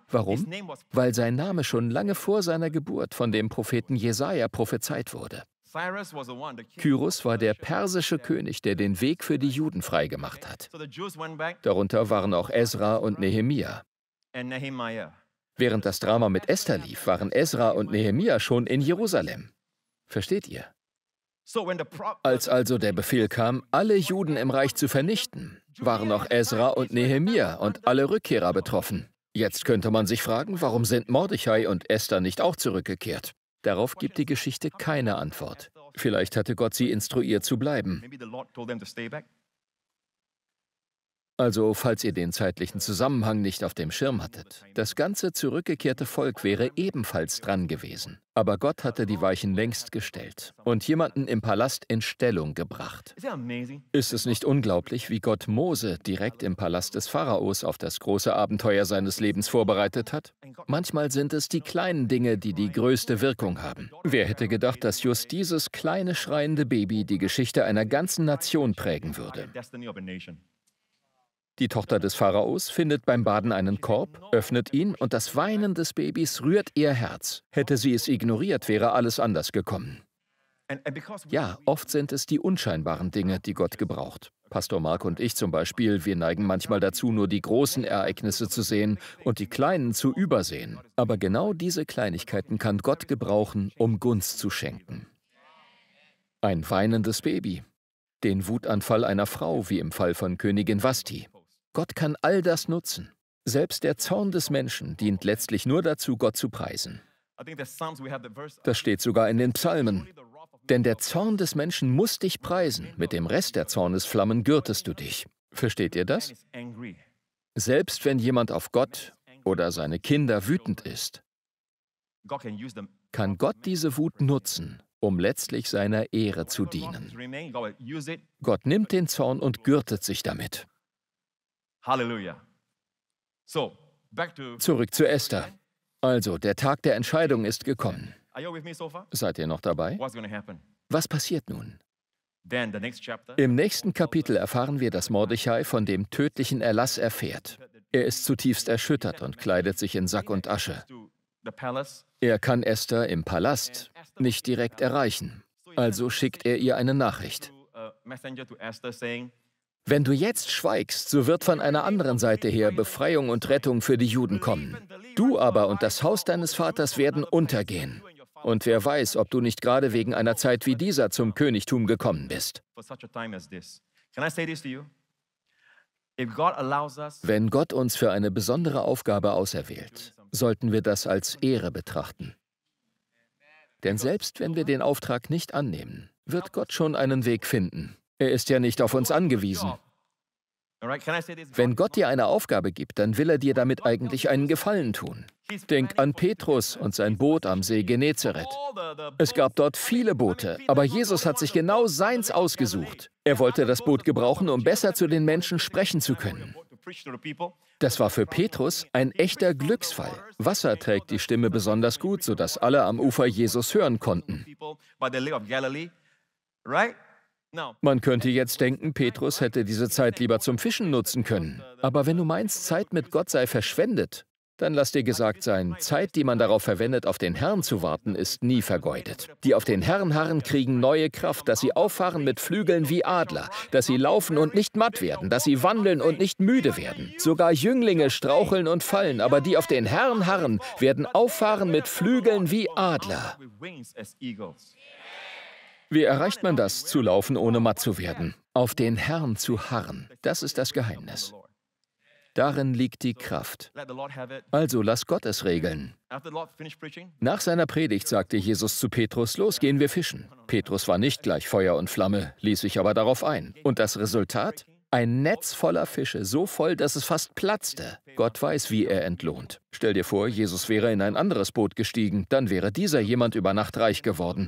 Warum? Weil sein Name schon lange vor seiner Geburt von dem Propheten Jesaja prophezeit wurde. Kyros war der persische König, der den Weg für die Juden freigemacht hat. Darunter waren auch Ezra und Nehemia. Während das Drama mit Esther lief, waren Ezra und Nehemia schon in Jerusalem. Versteht ihr? Als also der Befehl kam, alle Juden im Reich zu vernichten, waren auch Ezra und Nehemia und alle Rückkehrer betroffen. Jetzt könnte man sich fragen, warum sind Mordechai und Esther nicht auch zurückgekehrt? Darauf gibt die Geschichte keine Antwort. Vielleicht hatte Gott sie instruiert zu bleiben. Also, falls ihr den zeitlichen Zusammenhang nicht auf dem Schirm hattet, das ganze zurückgekehrte Volk wäre ebenfalls dran gewesen. Aber Gott hatte die Weichen längst gestellt und jemanden im Palast in Stellung gebracht. Ist es nicht unglaublich, wie Gott Mose direkt im Palast des Pharaos auf das große Abenteuer seines Lebens vorbereitet hat? Manchmal sind es die kleinen Dinge, die die größte Wirkung haben. Wer hätte gedacht, dass just dieses kleine schreiende Baby die Geschichte einer ganzen Nation prägen würde? Die Tochter des Pharaos findet beim Baden einen Korb, öffnet ihn und das Weinen des Babys rührt ihr Herz. Hätte sie es ignoriert, wäre alles anders gekommen. Ja, oft sind es die unscheinbaren Dinge, die Gott gebraucht. Pastor Mark und ich zum Beispiel, wir neigen manchmal dazu, nur die großen Ereignisse zu sehen und die kleinen zu übersehen. Aber genau diese Kleinigkeiten kann Gott gebrauchen, um Gunst zu schenken. Ein weinendes Baby, den Wutanfall einer Frau, wie im Fall von Königin Vashti. Gott kann all das nutzen. Selbst der Zorn des Menschen dient letztlich nur dazu, Gott zu preisen. Das steht sogar in den Psalmen. Denn der Zorn des Menschen muss dich preisen, mit dem Rest der Zornesflammen gürtest du dich. Versteht ihr das? Selbst wenn jemand auf Gott oder seine Kinder wütend ist, kann Gott diese Wut nutzen, um letztlich seiner Ehre zu dienen. Gott nimmt den Zorn und gürtet sich damit. Halleluja. Zurück zu Esther. Also, der Tag der Entscheidung ist gekommen. Seid ihr noch dabei? Was passiert nun? Im nächsten Kapitel erfahren wir, dass Mordechai von dem tödlichen Erlass erfährt. Er ist zutiefst erschüttert und kleidet sich in Sack und Asche. Er kann Esther im Palast nicht direkt erreichen. Also schickt er ihr eine Nachricht. Wenn du jetzt schweigst, so wird von einer anderen Seite her Befreiung und Rettung für die Juden kommen. Du aber und das Haus deines Vaters werden untergehen. Und wer weiß, ob du nicht gerade wegen einer Zeit wie dieser zum Königtum gekommen bist. Wenn Gott uns für eine besondere Aufgabe auserwählt, sollten wir das als Ehre betrachten. Denn selbst wenn wir den Auftrag nicht annehmen, wird Gott schon einen Weg finden. Er ist ja nicht auf uns angewiesen. Wenn Gott dir eine Aufgabe gibt, dann will er dir damit eigentlich einen Gefallen tun. Denkt an Petrus und sein Boot am See Genezareth. Es gab dort viele Boote, aber Jesus hat sich genau seins ausgesucht. Er wollte das Boot gebrauchen, um besser zu den Menschen sprechen zu können. Das war für Petrus ein echter Glücksfall. Wasser trägt die Stimme besonders gut, sodass alle am Ufer Jesus hören konnten. Man könnte jetzt denken, Petrus hätte diese Zeit lieber zum Fischen nutzen können. Aber wenn du meinst, Zeit mit Gott sei verschwendet, dann lass dir gesagt sein, Zeit, die man darauf verwendet, auf den Herrn zu warten, ist nie vergeudet. Die auf den Herrn harren, kriegen neue Kraft, dass sie auffahren mit Flügeln wie Adler, dass sie laufen und nicht matt werden, dass sie wandeln und nicht müde werden. Sogar Jünglinge straucheln und fallen, aber die auf den Herrn harren, werden auffahren mit Flügeln wie Adler. Wie erreicht man das, zu laufen, ohne matt zu werden? Auf den Herrn zu harren, das ist das Geheimnis. Darin liegt die Kraft. Also lass Gott es regeln. Nach seiner Predigt sagte Jesus zu Petrus, los, gehen wir fischen. Petrus war nicht gleich Feuer und Flamme, ließ sich aber darauf ein. Und das Resultat? Ein Netz voller Fische, so voll, dass es fast platzte. Gott weiß, wie er entlohnt. Stell dir vor, Jesus wäre in ein anderes Boot gestiegen, dann wäre dieser jemand über Nacht reich geworden.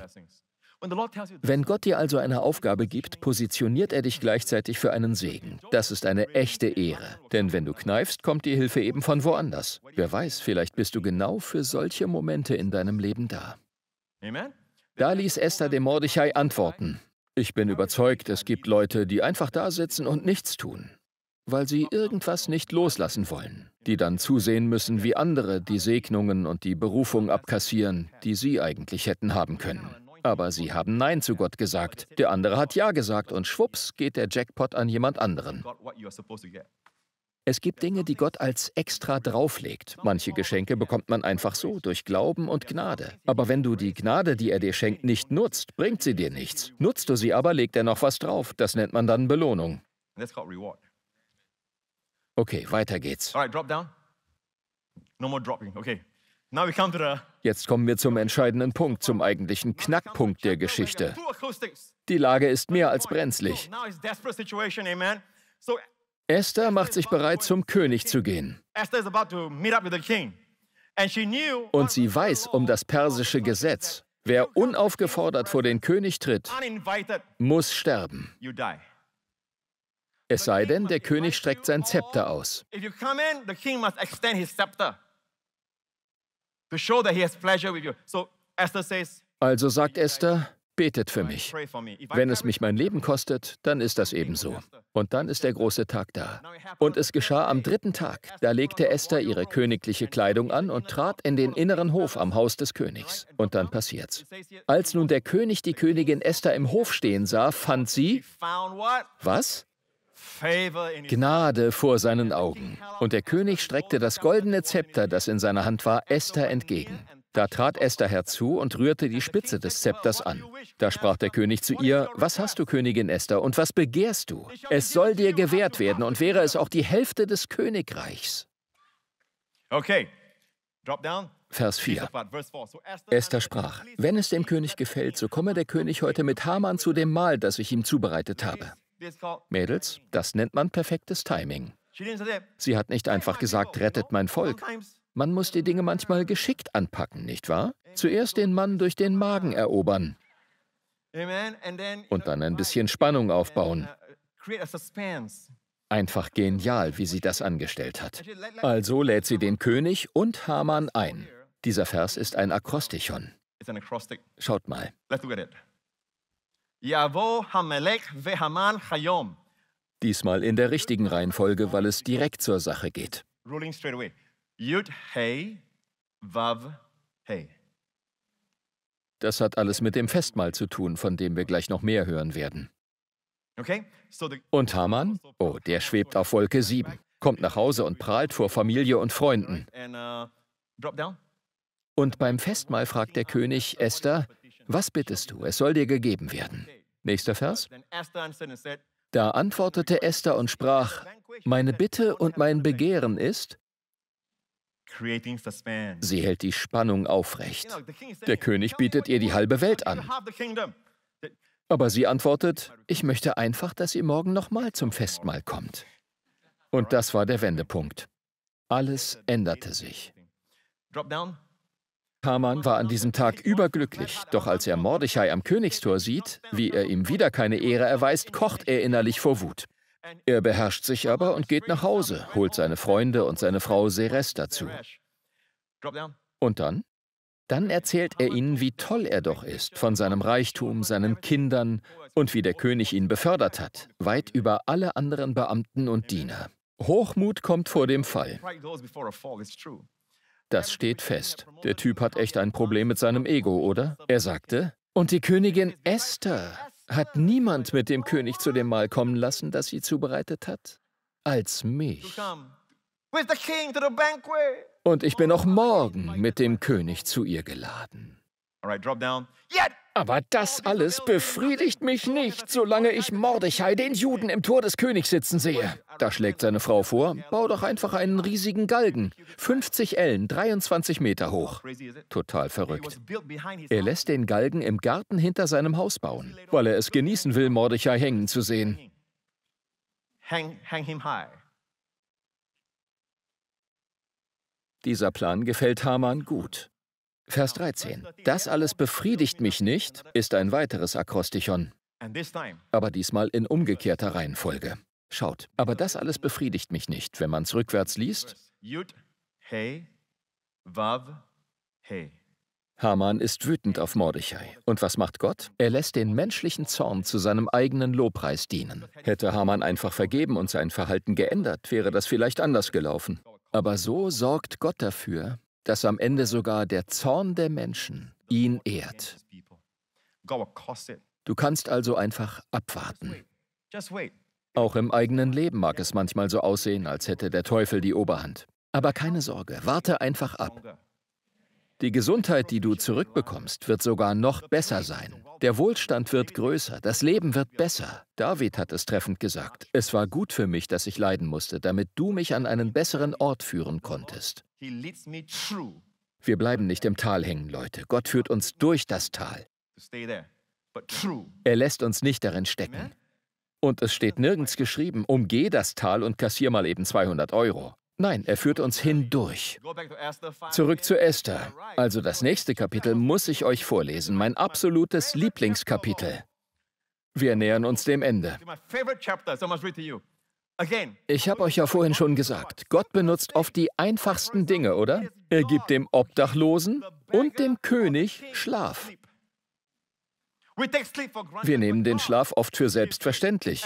Wenn Gott dir also eine Aufgabe gibt, positioniert er dich gleichzeitig für einen Segen. Das ist eine echte Ehre. Denn wenn du kneifst, kommt die Hilfe eben von woanders. Wer weiß, vielleicht bist du genau für solche Momente in deinem Leben da. Da ließ Esther dem Mordechai antworten. Ich bin überzeugt, es gibt Leute, die einfach da sitzen und nichts tun, weil sie irgendwas nicht loslassen wollen, die dann zusehen müssen, wie andere die Segnungen und die Berufung abkassieren, die sie eigentlich hätten haben können. Aber sie haben Nein zu Gott gesagt. Der andere hat Ja gesagt und schwupps geht der Jackpot an jemand anderen. Es gibt Dinge, die Gott als extra drauflegt. Manche Geschenke bekommt man einfach so, durch Glauben und Gnade. Aber wenn du die Gnade, die er dir schenkt, nicht nutzt, bringt sie dir nichts. Nutzt du sie aber, legt er noch was drauf. Das nennt man dann Belohnung. Okay, weiter geht's. Jetzt kommen wir zum entscheidenden Punkt, zum eigentlichen Knackpunkt der Geschichte. Die Lage ist mehr als brenzlig. Esther macht sich bereit, zum König zu gehen. Und sie weiß um das persische Gesetz. Wer unaufgefordert vor den König tritt, muss sterben. Es sei denn, der König streckt sein Zepter aus. Also sagt Esther, betet für mich. Wenn es mich mein Leben kostet, dann ist das ebenso. Und dann ist der große Tag da. Und es geschah am dritten Tag. Da legte Esther ihre königliche Kleidung an und trat in den inneren Hof am Haus des Königs. Und dann passiert's. Als nun der König die Königin Esther im Hof stehen sah, fand sie, was? Gnade vor seinen Augen. Und der König streckte das goldene Zepter, das in seiner Hand war, Esther entgegen. Da trat Esther herzu und rührte die Spitze des Zepters an. Da sprach der König zu ihr, was hast du, Königin Esther, und was begehrst du? Es soll dir gewährt werden, und wäre es auch die Hälfte des Königreichs. Okay, drop down. Vers vier. Esther sprach, wenn es dem König gefällt, so komme der König heute mit Haman zu dem Mahl, das ich ihm zubereitet habe. Mädels, das nennt man perfektes Timing. Sie hat nicht einfach gesagt, rettet mein Volk. Man muss die Dinge manchmal geschickt anpacken, nicht wahr? Zuerst den Mann durch den Magen erobern und dann ein bisschen Spannung aufbauen. Einfach genial, wie sie das angestellt hat. Also lädt sie den König und Haman ein. Dieser Vers ist ein Akrostichon. Schaut mal. Diesmal in der richtigen Reihenfolge, weil es direkt zur Sache geht. Yud, Hey, Wav, Hey. Das hat alles mit dem Festmahl zu tun, von dem wir gleich noch mehr hören werden. Und Haman? Oh, der schwebt auf Wolke sieben, kommt nach Hause und prahlt vor Familie und Freunden. Und beim Festmahl fragt der König Esther, was bittest du? Es soll dir gegeben werden. Nächster Vers. Da antwortete Esther und sprach, meine Bitte und mein Begehren ist, sie hält die Spannung aufrecht. Der König bietet ihr die halbe Welt an. Aber sie antwortet, ich möchte einfach, dass ihr morgen nochmal zum Festmahl kommt. Und das war der Wendepunkt. Alles änderte sich. Haman war an diesem Tag überglücklich, doch als er Mordechai am Königstor sieht, wie er ihm wieder keine Ehre erweist, kocht er innerlich vor Wut. Er beherrscht sich aber und geht nach Hause, holt seine Freunde und seine Frau Zeres dazu. Und dann? Dann erzählt er ihnen, wie toll er doch ist, von seinem Reichtum, seinen Kindern und wie der König ihn befördert hat, weit über alle anderen Beamten und Diener. Hochmut kommt vor dem Fall. Das steht fest. Der Typ hat echt ein Problem mit seinem Ego, oder? Er sagte, und die Königin Esther hat niemand mit dem König zu dem Mahl kommen lassen, das sie zubereitet hat, als mich. Und ich bin auch morgen mit dem König zu ihr geladen. Aber das alles befriedigt mich nicht, solange ich Mordechai, den Juden, im Tor des Königs sitzen sehe. Da schlägt seine Frau vor, bau doch einfach einen riesigen Galgen, fünfzig Ellen, dreiundzwanzig Meter hoch. Total verrückt. Er lässt den Galgen im Garten hinter seinem Haus bauen, weil er es genießen will, Mordechai hängen zu sehen. Hang, hang him high. Dieser Plan gefällt Haman gut. Vers dreizehn. Das alles befriedigt mich nicht, ist ein weiteres Akrostichon. Aber diesmal in umgekehrter Reihenfolge. Schaut, aber das alles befriedigt mich nicht, wenn man es rückwärts liest. Yud, Hey, Wav, Hey. Haman ist wütend auf Mordechai. Und was macht Gott? Er lässt den menschlichen Zorn zu seinem eigenen Lobpreis dienen. Hätte Haman einfach vergeben und sein Verhalten geändert, wäre das vielleicht anders gelaufen. Aber so sorgt Gott dafür, dass am Ende sogar der Zorn der Menschen ihn ehrt. Du kannst also einfach abwarten. Auch im eigenen Leben mag es manchmal so aussehen, als hätte der Teufel die Oberhand. Aber keine Sorge, warte einfach ab. Die Gesundheit, die du zurückbekommst, wird sogar noch besser sein. Der Wohlstand wird größer, das Leben wird besser. David hat es treffend gesagt. Es war gut für mich, dass ich leiden musste, damit du mich an einen besseren Ort führen konntest. Wir bleiben nicht im Tal hängen, Leute. Gott führt uns durch das Tal. Er lässt uns nicht darin stecken. Und es steht nirgends geschrieben, umgeh das Tal und kassier mal eben zweihundert Euro. Nein, er führt uns hindurch. Zurück zu Esther. Also das nächste Kapitel muss ich euch vorlesen, mein absolutes Lieblingskapitel. Wir nähern uns dem Ende. Ich habe euch ja vorhin schon gesagt, Gott benutzt oft die einfachsten Dinge, oder? Er gibt dem Obdachlosen und dem König Schlaf. Wir nehmen den Schlaf oft für selbstverständlich.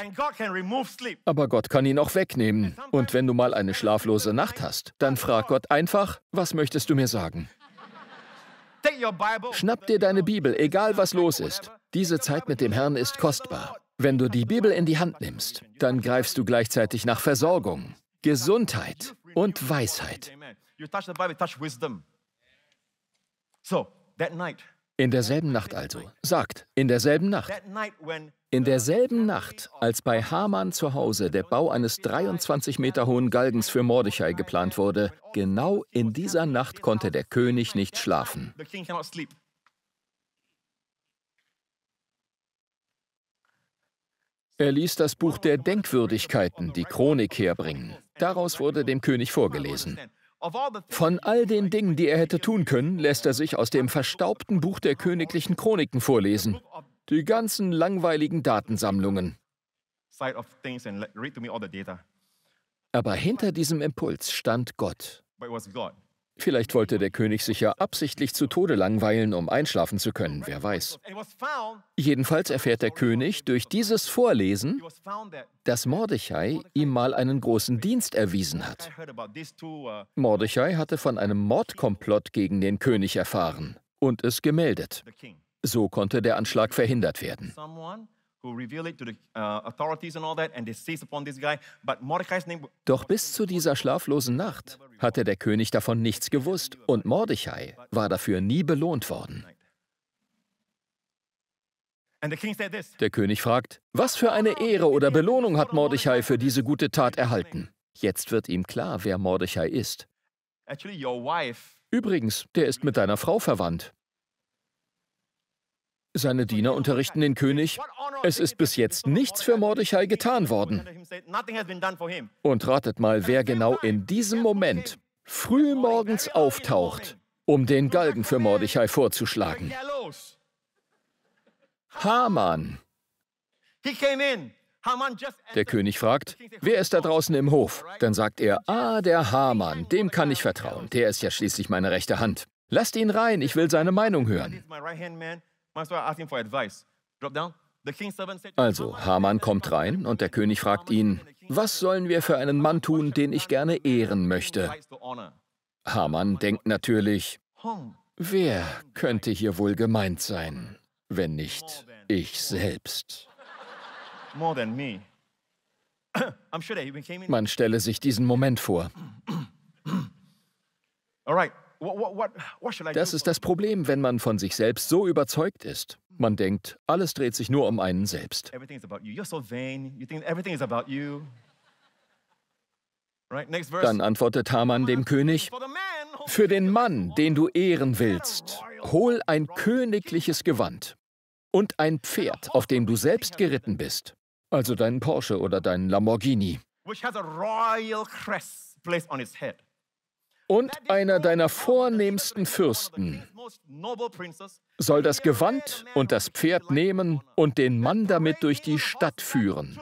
Aber Gott kann ihn auch wegnehmen. Und wenn du mal eine schlaflose Nacht hast, dann frag Gott einfach, was möchtest du mir sagen? Schnapp dir deine Bibel, egal was los ist. Diese Zeit mit dem Herrn ist kostbar. Wenn du die Bibel in die Hand nimmst, dann greifst du gleichzeitig nach Versorgung, Gesundheit und Weisheit. So, that night. In derselben Nacht also. Sagt, in derselben Nacht. In derselben Nacht, als bei Haman zu Hause der Bau eines dreiundzwanzig Meter hohen Galgens für Mordechai geplant wurde, genau in dieser Nacht konnte der König nicht schlafen. Er ließ das Buch der Denkwürdigkeiten, die Chronik, herbringen. Daraus wurde dem König vorgelesen. Von all den Dingen, die er hätte tun können, lässt er sich aus dem verstaubten Buch der königlichen Chroniken vorlesen. Die ganzen langweiligen Datensammlungen. Aber hinter diesem Impuls stand Gott. Vielleicht wollte der König sich ja absichtlich zu Tode langweilen, um einschlafen zu können, wer weiß. Jedenfalls erfährt der König durch dieses Vorlesen, dass Mordechai ihm mal einen großen Dienst erwiesen hat. Mordechai hatte von einem Mordkomplott gegen den König erfahren und es gemeldet. So konnte der Anschlag verhindert werden. Doch bis zu dieser schlaflosen Nacht hatte der König davon nichts gewusst und Mordechai war dafür nie belohnt worden. Der König fragt, was für eine Ehre oder Belohnung hat Mordechai für diese gute Tat erhalten? Jetzt wird ihm klar, wer Mordechai ist. Übrigens, der ist mit deiner Frau verwandt. Seine Diener unterrichten den König, es ist bis jetzt nichts für Mordechai getan worden. Und ratet mal, wer genau in diesem Moment frühmorgens auftaucht, um den Galgen für Mordechai vorzuschlagen. Haman. Der König fragt, wer ist da draußen im Hof? Dann sagt er, ah, der Haman, dem kann ich vertrauen, der ist ja schließlich meine rechte Hand. Lasst ihn rein, ich will seine Meinung hören. Also, Haman kommt rein und der König fragt ihn, was sollen wir für einen Mann tun, den ich gerne ehren möchte? Haman denkt natürlich, wer könnte hier wohl gemeint sein, wenn nicht ich selbst? Man stelle sich diesen Moment vor. Das ist das Problem, wenn man von sich selbst so überzeugt ist. Man denkt, alles dreht sich nur um einen selbst. Dann antwortet Haman dem König, für den Mann, den du ehren willst, hol ein königliches Gewand und ein Pferd, auf dem du selbst geritten bist, also deinen Porsche oder deinen Lamborghini. Und einer deiner vornehmsten Fürsten soll das Gewand und das Pferd nehmen und den Mann damit durch die Stadt führen.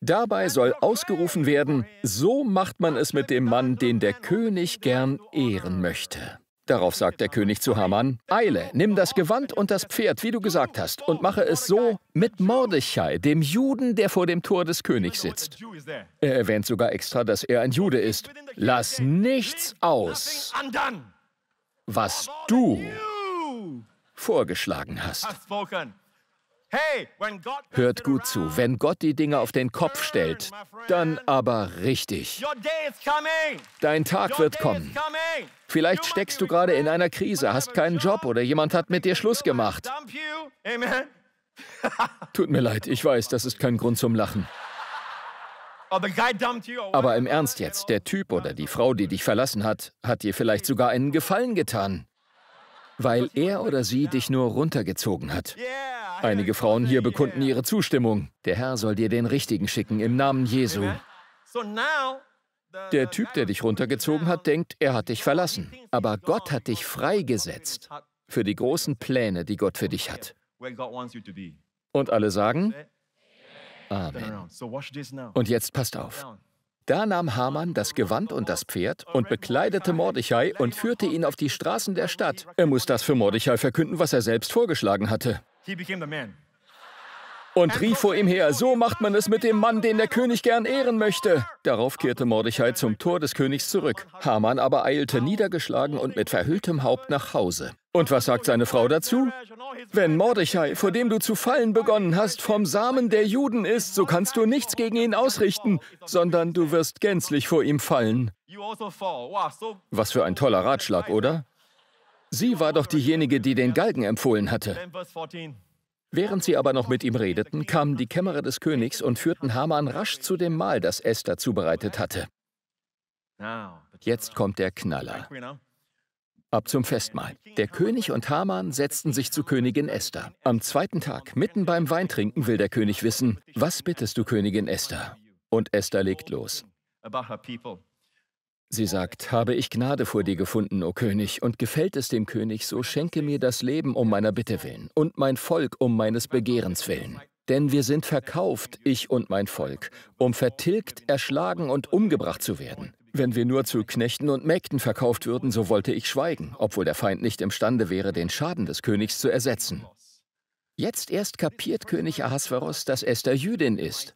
Dabei soll ausgerufen werden, so macht man es mit dem Mann, den der König gern ehren möchte. Darauf sagt der König zu Haman, eile, nimm das Gewand und das Pferd, wie du gesagt hast, und mache es so mit Mordechai, dem Juden, der vor dem Tor des Königs sitzt. Er erwähnt sogar extra, dass er ein Jude ist. Lass nichts aus, was du vorgeschlagen hast. Hört gut zu, wenn Gott die Dinge auf den Kopf stellt, dann aber richtig. Dein Tag wird kommen. Vielleicht steckst du gerade in einer Krise, hast keinen Job oder jemand hat mit dir Schluss gemacht. Tut mir leid, ich weiß, das ist kein Grund zum Lachen. Aber im Ernst jetzt, der Typ oder die Frau, die dich verlassen hat, hat dir vielleicht sogar einen Gefallen getan, weil er oder sie dich nur runtergezogen hat. Einige Frauen hier bekunden ihre Zustimmung. Der Herr soll dir den Richtigen schicken, im Namen Jesu. Der Typ, der dich runtergezogen hat, denkt, er hat dich verlassen. Aber Gott hat dich freigesetzt für die großen Pläne, die Gott für dich hat. Und alle sagen, Amen. Und jetzt passt auf. Da nahm Haman das Gewand und das Pferd und bekleidete Mordechai und führte ihn auf die Straßen der Stadt. Er muss das für Mordechai verkünden, was er selbst vorgeschlagen hatte. Und rief vor ihm her, so macht man es mit dem Mann, den der König gern ehren möchte. Darauf kehrte Mordechai zum Tor des Königs zurück. Haman aber eilte niedergeschlagen und mit verhülltem Haupt nach Hause. Und was sagt seine Frau dazu? Wenn Mordechai, vor dem du zu fallen begonnen hast, vom Samen der Juden ist, so kannst du nichts gegen ihn ausrichten, sondern du wirst gänzlich vor ihm fallen. Was für ein toller Ratschlag, oder? Sie war doch diejenige, die den Galgen empfohlen hatte. Während sie aber noch mit ihm redeten, kamen die Kämmerer des Königs und führten Haman rasch zu dem Mahl, das Esther zubereitet hatte. Jetzt kommt der Knaller. Ab zum Festmahl. Der König und Haman setzten sich zu Königin Esther. Am zweiten Tag, mitten beim Weintrinken, will der König wissen, was bittest du, Königin Esther? Und Esther legt los. Sie sagt, habe ich Gnade vor dir gefunden, o König, und gefällt es dem König, so schenke mir das Leben um meiner Bitte willen und mein Volk um meines Begehrens willen. Denn wir sind verkauft, ich und mein Volk, um vertilgt, erschlagen und umgebracht zu werden. Wenn wir nur zu Knechten und Mägden verkauft würden, so wollte ich schweigen, obwohl der Feind nicht imstande wäre, den Schaden des Königs zu ersetzen. Jetzt erst kapiert König Ahasveros, dass Esther Jüdin ist.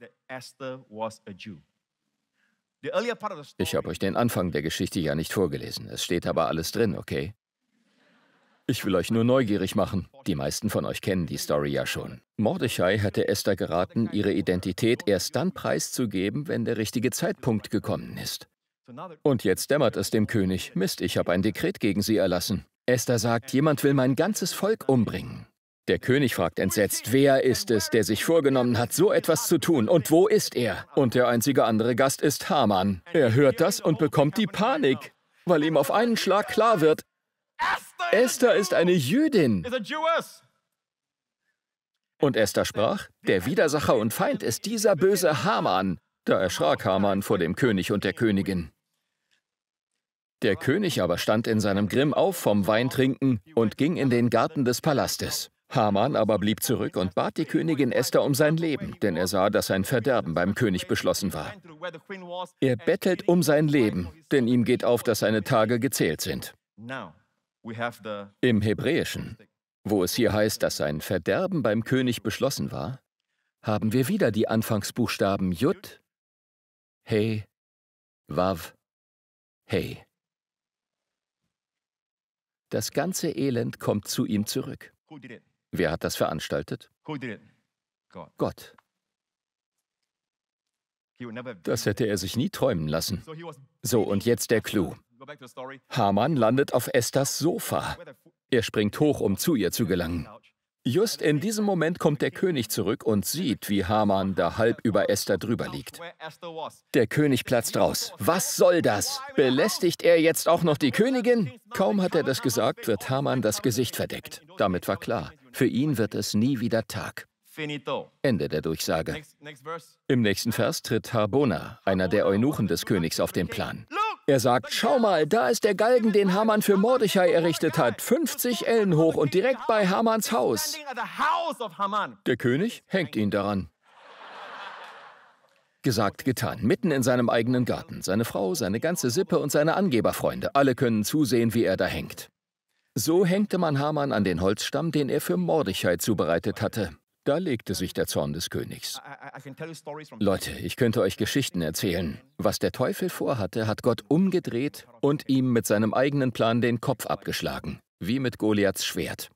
Ich habe euch den Anfang der Geschichte ja nicht vorgelesen. Es steht aber alles drin, okay? Ich will euch nur neugierig machen. Die meisten von euch kennen die Story ja schon. Mordechai hatte Esther geraten, ihre Identität erst dann preiszugeben, wenn der richtige Zeitpunkt gekommen ist. Und jetzt dämmert es dem König. Mist, ich habe ein Dekret gegen sie erlassen. Esther sagt, jemand will mein ganzes Volk umbringen. Der König fragt entsetzt, wer ist es, der sich vorgenommen hat, so etwas zu tun, und wo ist er? Und der einzige andere Gast ist Haman. Er hört das und bekommt die Panik, weil ihm auf einen Schlag klar wird, Esther ist eine Jüdin. Und Esther sprach, der Widersacher und Feind ist dieser böse Haman. Da erschrak Haman vor dem König und der Königin. Der König aber stand in seinem Grimm auf vom Weintrinken und ging in den Garten des Palastes. Haman aber blieb zurück und bat die Königin Esther um sein Leben, denn er sah, dass sein Verderben beim König beschlossen war. Er bettelt um sein Leben, denn ihm geht auf, dass seine Tage gezählt sind. Im Hebräischen, wo es hier heißt, dass sein Verderben beim König beschlossen war, haben wir wieder die Anfangsbuchstaben Yud, Hey, Wav, Hey. Das ganze Elend kommt zu ihm zurück. Wer hat das veranstaltet? Gott. Das hätte er sich nie träumen lassen. So, und jetzt der Clou. Haman landet auf Esthers Sofa. Er springt hoch, um zu ihr zu gelangen. Just in diesem Moment kommt der König zurück und sieht, wie Haman da halb über Esther drüber liegt. Der König platzt raus. Was soll das? Belästigt er jetzt auch noch die Königin? Kaum hat er das gesagt, wird Haman das Gesicht verdeckt. Damit war klar, für ihn wird es nie wieder Tag. Ende der Durchsage. Im nächsten Vers tritt Harbona, einer der Eunuchen des Königs, auf den Plan. Er sagt, schau mal, da ist der Galgen, den Haman für Mordechai errichtet hat, fünfzig Ellen hoch und direkt bei Hamans Haus. Der König hängt ihn daran. Gesagt, getan, mitten in seinem eigenen Garten. Seine Frau, seine ganze Sippe und seine Angeberfreunde, alle können zusehen, wie er da hängt. So hängte man Haman an den Holzstamm, den er für Mordechai zubereitet hatte. Da legte sich der Zorn des Königs. Leute, ich könnte euch Geschichten erzählen. Was der Teufel vorhatte, hat Gott umgedreht und ihm mit seinem eigenen Plan den Kopf abgeschlagen, wie mit Goliaths Schwert.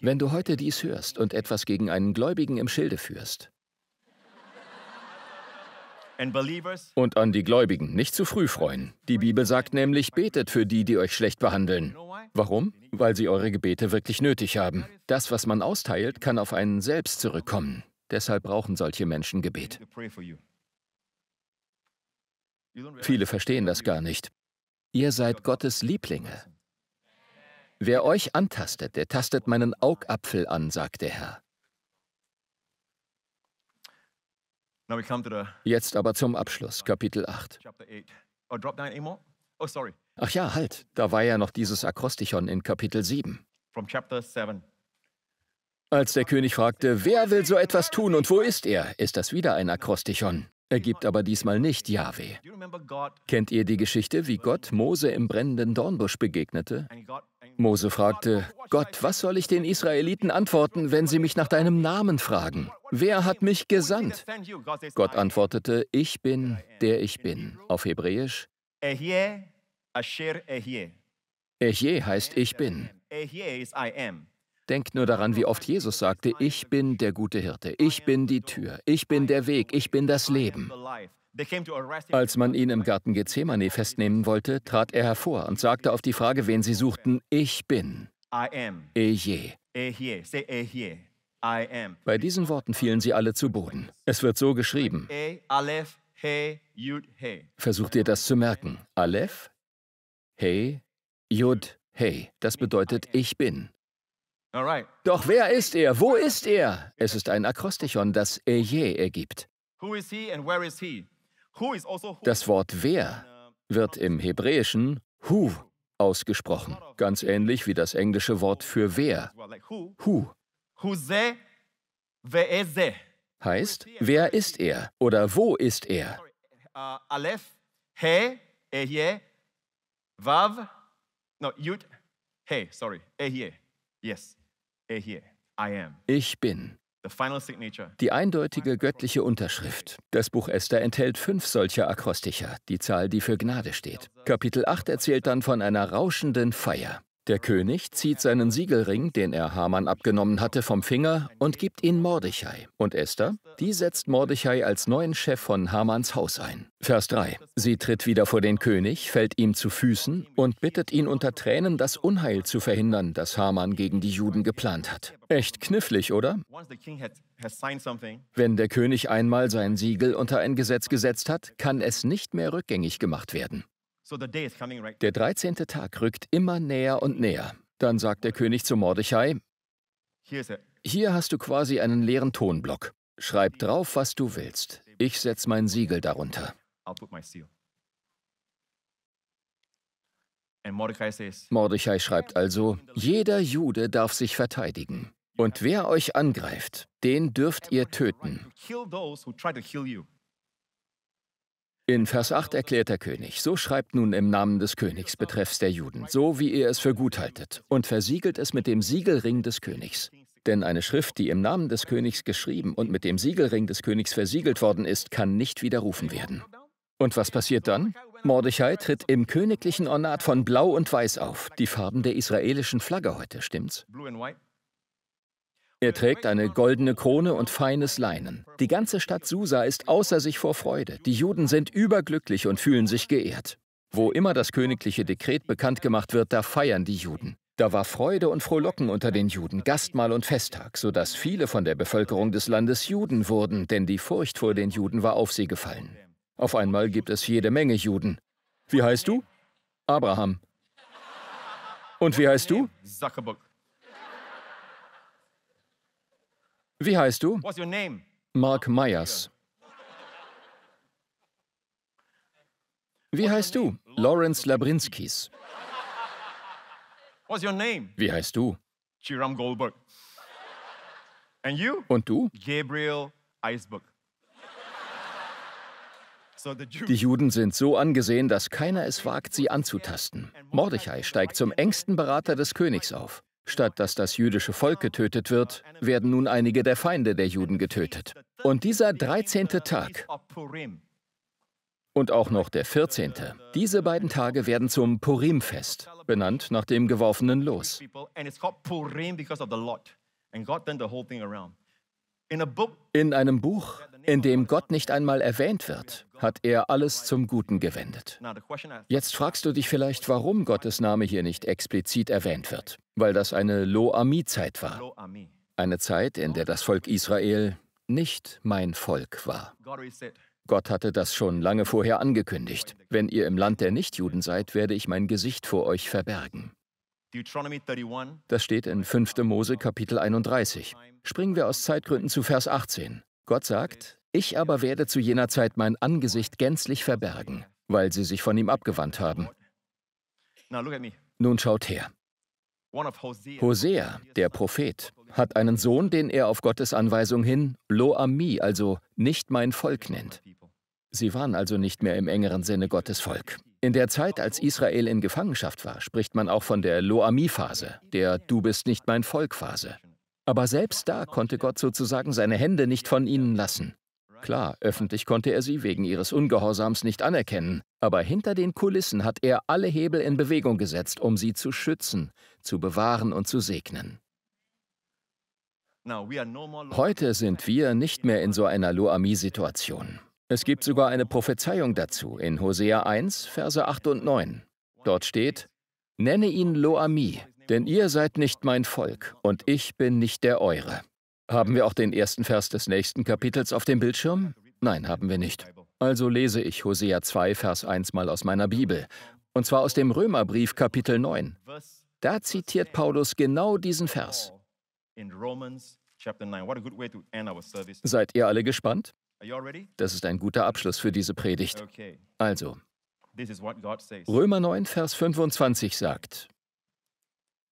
Wenn du heute dies hörst und etwas gegen einen Gläubigen im Schilde führst und an die Gläubigen nicht zu früh freuen. Die Bibel sagt nämlich, betet für die, die euch schlecht behandeln. Warum? Weil sie eure Gebete wirklich nötig haben. Das, was man austeilt, kann auf einen selbst zurückkommen. Deshalb brauchen solche Menschen Gebet. Viele verstehen das gar nicht. Ihr seid Gottes Lieblinge. Wer euch antastet, der tastet meinen Augapfel an, sagt der Herr. Jetzt aber zum Abschluss, Kapitel acht. Ach ja, halt, da war ja noch dieses Akrostichon in Kapitel sieben. Als der König fragte, wer will so etwas tun und wo ist er, ist das wieder ein Akrostichon. Er gibt aber diesmal nicht Jahwe. Kennt ihr die Geschichte, wie Gott Mose im brennenden Dornbusch begegnete? Mose fragte, Gott, was soll ich den Israeliten antworten, wenn sie mich nach deinem Namen fragen? Wer hat mich gesandt? Gott antwortete, ich bin, der ich bin. Auf Hebräisch, Ehyeh Asher Ehyeh. Ehyeh heißt ich bin. Denkt nur daran, wie oft Jesus sagte, ich bin der gute Hirte, ich bin die Tür, ich bin der Weg, ich bin das Leben. Als man ihn im Garten Gethsemane festnehmen wollte, trat er hervor und sagte auf die Frage, wen sie suchten, ich bin. Ehyeh. Bei diesen Worten fielen sie alle zu Boden. Es wird so geschrieben. Versucht ihr das zu merken. Aleph, Hey, Yud, Hey. Das bedeutet, ich bin. Doch wer ist er? Wo ist er? Es ist ein Akrostichon, das Ehyeh ergibt. Das Wort wer wird im Hebräischen Hu ausgesprochen, ganz ähnlich wie das englische Wort für wer. Hu. Heißt, wer ist er oder wo ist er? Aleph, He, Ehyeh, Vav, no, Yud, He, sorry, Ehyeh, yes, Ehyeh, I am. Ich bin. Die eindeutige göttliche Unterschrift. Das Buch Esther enthält fünf solcher Akrosticha, die Zahl, die für Gnade steht. Kapitel acht erzählt dann von einer rauschenden Feier. Der König zieht seinen Siegelring, den er Haman abgenommen hatte, vom Finger und gibt ihn Mordechai. Und Esther? Die setzt Mordechai als neuen Chef von Hamans Haus ein. Vers drei. Sie tritt wieder vor den König, fällt ihm zu Füßen und bittet ihn unter Tränen, das Unheil zu verhindern, das Haman gegen die Juden geplant hat. Echt knifflig, oder? Wenn der König einmal sein Siegel unter ein Gesetz gesetzt hat, kann es nicht mehr rückgängig gemacht werden. Der dreizehnte Tag rückt immer näher und näher. Dann sagt der König zu Mordechai, hier hast du quasi einen leeren Tonblock. Schreib drauf, was du willst. Ich setze mein Siegel darunter. Mordechai schreibt also, jeder Jude darf sich verteidigen. Und wer euch angreift, den dürft ihr töten. In Vers acht erklärt der König, so schreibt nun im Namen des Königs betreffs der Juden, so wie ihr es für gut haltet, und versiegelt es mit dem Siegelring des Königs. Denn eine Schrift, die im Namen des Königs geschrieben und mit dem Siegelring des Königs versiegelt worden ist, kann nicht widerrufen werden. Und was passiert dann? Mordechai tritt im königlichen Ornat von Blau und Weiß auf, die Farben der israelischen Flagge heute, stimmt's? Er trägt eine goldene Krone und feines Leinen. Die ganze Stadt Susa ist außer sich vor Freude. Die Juden sind überglücklich und fühlen sich geehrt. Wo immer das königliche Dekret bekannt gemacht wird, da feiern die Juden. Da war Freude und Frohlocken unter den Juden, Gastmahl und Festtag, sodass viele von der Bevölkerung des Landes Juden wurden, denn die Furcht vor den Juden war auf sie gefallen. Auf einmal gibt es jede Menge Juden. Wie heißt du? Abraham. Und wie heißt du? Zuckerberg. Wie heißt du? Mark Myers. Wie heißt du? Lawrence Labrinskis. Wie heißt du? Chiram Goldberg. Und du? Gabriel Eisberg. Die Juden sind so angesehen, dass keiner es wagt, sie anzutasten. Mordechai steigt zum engsten Berater des Königs auf. Statt dass das jüdische Volk getötet wird, werden nun einige der Feinde der Juden getötet. Und dieser dreizehnte Tag und auch noch der vierzehnte, diese beiden Tage werden zum Purim-Fest, benannt nach dem geworfenen Los. In einem Buch, in dem Gott nicht einmal erwähnt wird, hat er alles zum Guten gewendet. Jetzt fragst du dich vielleicht, warum Gottes Name hier nicht explizit erwähnt wird. Weil das eine Lo-Ami-Zeit war. Eine Zeit, in der das Volk Israel nicht mein Volk war. Gott hatte das schon lange vorher angekündigt. Wenn ihr im Land der Nichtjuden seid, werde ich mein Gesicht vor euch verbergen. Das steht in fünftes Mose Kapitel einunddreißig. Springen wir aus Zeitgründen zu Vers achtzehn. Gott sagt, ich aber werde zu jener Zeit mein Angesicht gänzlich verbergen, weil sie sich von ihm abgewandt haben. Nun schaut her. Hosea, der Prophet, hat einen Sohn, den er auf Gottes Anweisung hin Lo-Ami, also nicht mein Volk, nennt. Sie waren also nicht mehr im engeren Sinne Gottes Volk. In der Zeit, als Israel in Gefangenschaft war, spricht man auch von der Lo-Ami-Phase, der Du-bist-nicht-mein-Volk-Phase. Aber selbst da konnte Gott sozusagen seine Hände nicht von ihnen lassen. Klar, öffentlich konnte er sie wegen ihres Ungehorsams nicht anerkennen, aber hinter den Kulissen hat er alle Hebel in Bewegung gesetzt, um sie zu schützen, zu bewahren und zu segnen. Heute sind wir nicht mehr in so einer Lo-Ami-Situation. Es gibt sogar eine Prophezeiung dazu in Hosea eins, Verse acht und neun. Dort steht, nenne ihn Lo-Ami, denn ihr seid nicht mein Volk und ich bin nicht der eure. Haben wir auch den ersten Vers des nächsten Kapitels auf dem Bildschirm? Nein, haben wir nicht. Also lese ich Hosea zwei, Vers eins mal aus meiner Bibel. Und zwar aus dem Römerbrief, Kapitel neun. Da zitiert Paulus genau diesen Vers. Seid ihr alle gespannt? Das ist ein guter Abschluss für diese Predigt. Also, Römer neun, Vers fünfundzwanzig sagt,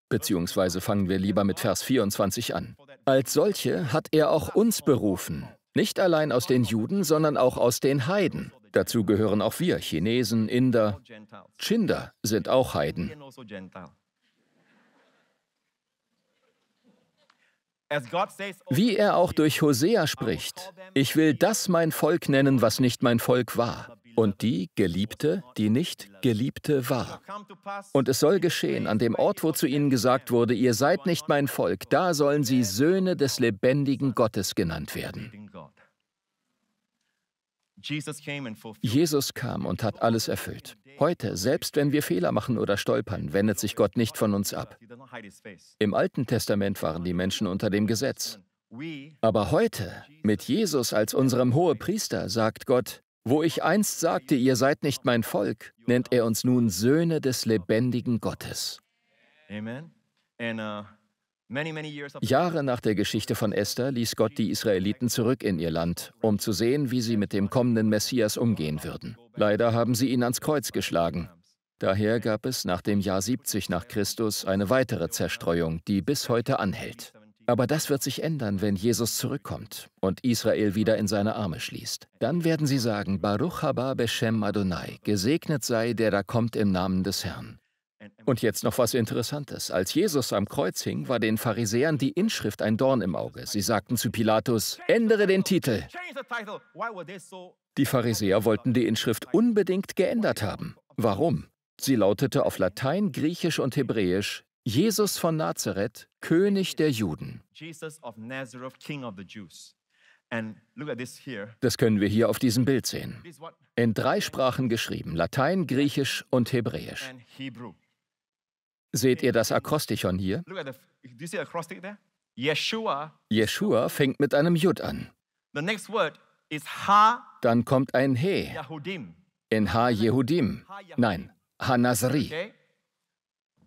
beziehungsweise fangen wir lieber mit Vers vierundzwanzig an. Als solche hat er auch uns berufen, nicht allein aus den Juden, sondern auch aus den Heiden. Dazu gehören auch wir, Chinesen, Inder. Tschinder sind auch Heiden. Wie er auch durch Hosea spricht, ich will das mein Volk nennen, was nicht mein Volk war, und die Geliebte, die nicht Geliebte war. Und es soll geschehen, an dem Ort, wo zu ihnen gesagt wurde, ihr seid nicht mein Volk, da sollen sie Söhne des lebendigen Gottes genannt werden. Jesus kam und hat alles erfüllt. Heute, selbst wenn wir Fehler machen oder stolpern, wendet sich Gott nicht von uns ab. Im Alten Testament waren die Menschen unter dem Gesetz. Aber heute, mit Jesus als unserem Hohepriester, sagt Gott, wo ich einst sagte, ihr seid nicht mein Volk, nennt er uns nun Söhne des lebendigen Gottes. Amen. Jahre nach der Geschichte von Esther ließ Gott die Israeliten zurück in ihr Land, um zu sehen, wie sie mit dem kommenden Messias umgehen würden. Leider haben sie ihn ans Kreuz geschlagen. Daher gab es nach dem Jahr siebzig nach Christus eine weitere Zerstreuung, die bis heute anhält. Aber das wird sich ändern, wenn Jesus zurückkommt und Israel wieder in seine Arme schließt. Dann werden sie sagen, Baruch haba Beshem Adonai, gesegnet sei, der da kommt im Namen des Herrn. Und jetzt noch was Interessantes. Als Jesus am Kreuz hing, war den Pharisäern die Inschrift ein Dorn im Auge. Sie sagten zu Pilatus, ändere den Titel. Die Pharisäer wollten die Inschrift unbedingt geändert haben. Warum? Sie lautete auf Latein, Griechisch und Hebräisch, Jesus von Nazareth, König der Juden. Das können wir hier auf diesem Bild sehen. In drei Sprachen geschrieben, Latein, Griechisch und Hebräisch. Seht ihr das Akrostichon hier? Yeshua fängt mit einem Yud an. Dann kommt ein He. In Ha-Yehudim. Nein, Ha-Nazari.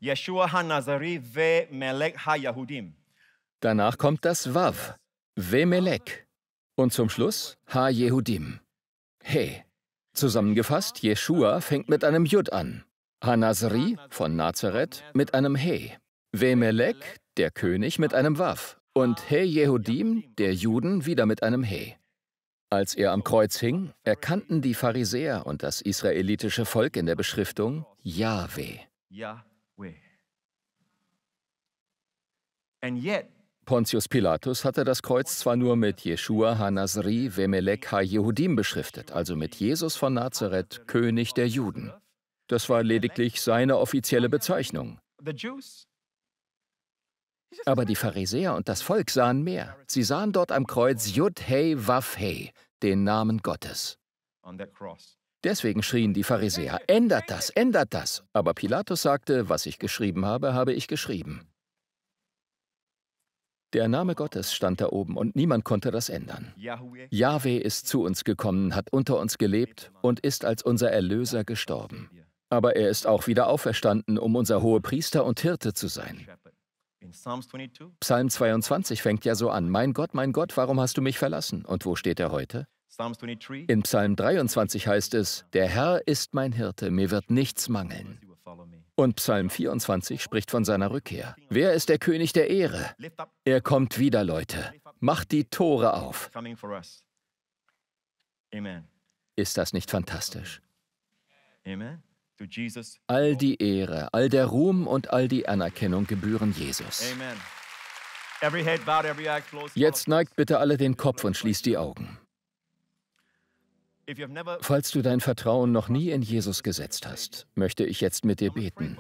Yeshua Ha-Nazari ve Melech Ha-Yehudim. Danach kommt das Wav, ve Melech. Und zum Schluss Ha-Yehudim. He. Zusammengefasst, Yeshua fängt mit einem Yud an. Ha-Nazari von Nazareth mit einem He. Ve Melech, der König, mit einem Wav. Und He-Yehudim, der Juden, wieder mit einem He. Als er am Kreuz hing, erkannten die Pharisäer und das israelitische Volk in der Beschriftung Yahweh. Pontius Pilatus hatte das Kreuz zwar nur mit Yeshua Ha-Nazri Vemelech Ha-Yehudim beschriftet, also mit Jesus von Nazareth, König der Juden. Das war lediglich seine offizielle Bezeichnung. Aber die Pharisäer und das Volk sahen mehr. Sie sahen dort am Kreuz Yud Hey Wav Hey, den Namen Gottes. Deswegen schrien die Pharisäer, ändert das, ändert das. Aber Pilatus sagte, was ich geschrieben habe, habe ich geschrieben. Der Name Gottes stand da oben und niemand konnte das ändern. Jahwe ist zu uns gekommen, hat unter uns gelebt und ist als unser Erlöser gestorben. Aber er ist auch wieder auferstanden, um unser Hohepriester und Hirte zu sein. Psalm zweiundzwanzig fängt ja so an, mein Gott, mein Gott, warum hast du mich verlassen? Und wo steht er heute? In Psalm dreiundzwanzig heißt es, der Herr ist mein Hirte, mir wird nichts mangeln. Und Psalm vierundzwanzig spricht von seiner Rückkehr. Wer ist der König der Ehre? Er kommt wieder, Leute. Macht die Tore auf. Ist das nicht fantastisch? Amen. All die Ehre, all der Ruhm und all die Anerkennung gebühren Jesus. Jetzt neigt bitte alle den Kopf und schließt die Augen. Falls du dein Vertrauen noch nie in Jesus gesetzt hast, möchte ich jetzt mit dir beten,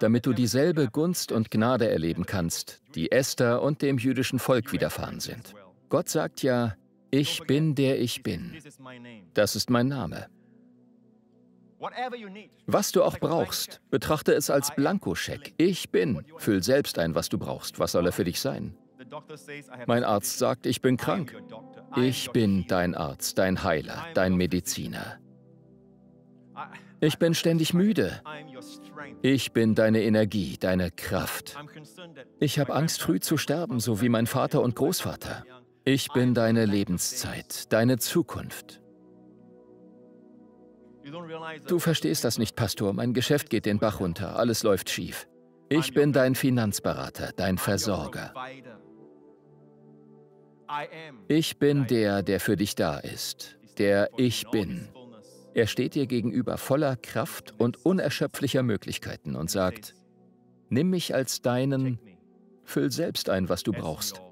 damit du dieselbe Gunst und Gnade erleben kannst, die Esther und dem jüdischen Volk widerfahren sind. Gott sagt ja, ich bin der ich bin. Das ist mein Name. Was du auch brauchst, betrachte es als Blankoscheck. Ich bin. Füll selbst ein, was du brauchst. Was soll er für dich sein? Mein Arzt sagt, ich bin krank. Ich bin dein Arzt, dein Heiler, dein Mediziner. Ich bin ständig müde. Ich bin deine Energie, deine Kraft. Ich habe Angst, früh zu sterben, so wie mein Vater und Großvater. Ich bin deine Lebenszeit, deine Zukunft. Du verstehst das nicht, Pastor. Mein Geschäft geht den Bach runter. Alles läuft schief. Ich bin dein Finanzberater, dein Versorger. Ich bin der, der für dich da ist, der Ich Bin. Er steht dir gegenüber voller Kraft und unerschöpflicher Möglichkeiten und sagt, nimm mich als deinen, füll selbst ein, was du brauchst.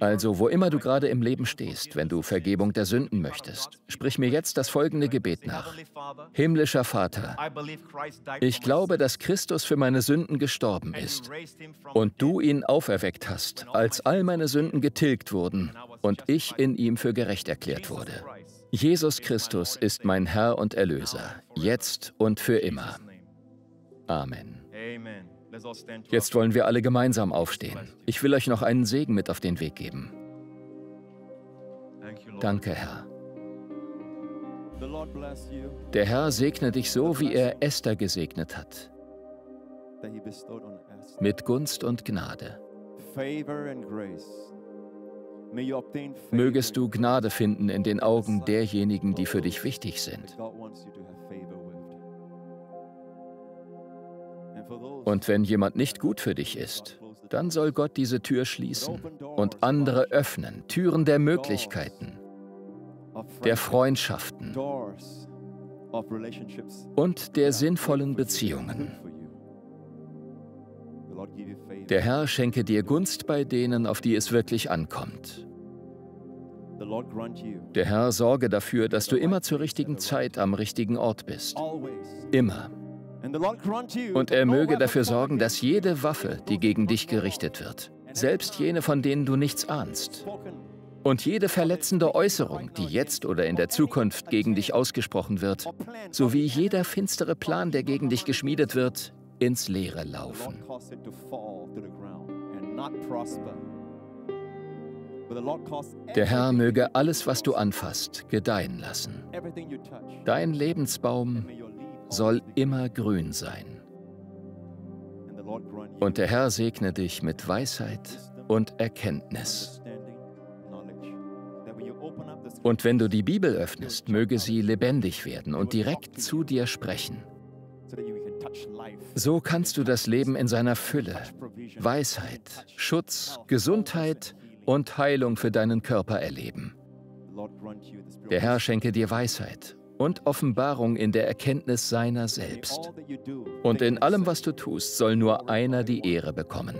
Also, wo immer du gerade im Leben stehst, wenn du Vergebung der Sünden möchtest, sprich mir jetzt das folgende Gebet nach. Himmlischer Vater, ich glaube, dass Christus für meine Sünden gestorben ist und du ihn auferweckt hast, als all meine Sünden getilgt wurden und ich in ihm für gerecht erklärt wurde. Jesus Christus ist mein Herr und Erlöser, jetzt und für immer. Amen. Amen. Jetzt wollen wir alle gemeinsam aufstehen. Ich will euch noch einen Segen mit auf den Weg geben. Danke, Herr. Der Herr segne dich so, wie er Esther gesegnet hat. Mit Gunst und Gnade. Mögest du Gnade finden in den Augen derjenigen, die für dich wichtig sind. Und wenn jemand nicht gut für dich ist, dann soll Gott diese Tür schließen und andere öffnen, Türen der Möglichkeiten, der Freundschaften und der sinnvollen Beziehungen. Der Herr schenke dir Gunst bei denen, auf die es wirklich ankommt. Der Herr sorge dafür, dass du immer zur richtigen Zeit am richtigen Ort bist. Immer. Und er möge dafür sorgen, dass jede Waffe, die gegen dich gerichtet wird, selbst jene, von denen du nichts ahnst, und jede verletzende Äußerung, die jetzt oder in der Zukunft gegen dich ausgesprochen wird, sowie jeder finstere Plan, der gegen dich geschmiedet wird, ins Leere laufen. Der Herr möge alles, was du anfasst, gedeihen lassen. Dein Lebensbaum soll immer grün sein. Und der Herr segne dich mit Weisheit und Erkenntnis. Und wenn du die Bibel öffnest, möge sie lebendig werden und direkt zu dir sprechen. So kannst du das Leben in seiner Fülle, Weisheit, Schutz, Gesundheit und Heilung für deinen Körper erleben. Der Herr schenke dir Weisheit und Offenbarung in der Erkenntnis seiner selbst. Und in allem, was du tust, soll nur einer die Ehre bekommen.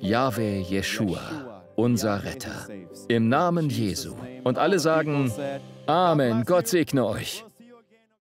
Yahweh Jeschua, unser Retter, im Namen Jesu. Und alle sagen, Amen, Gott segne euch.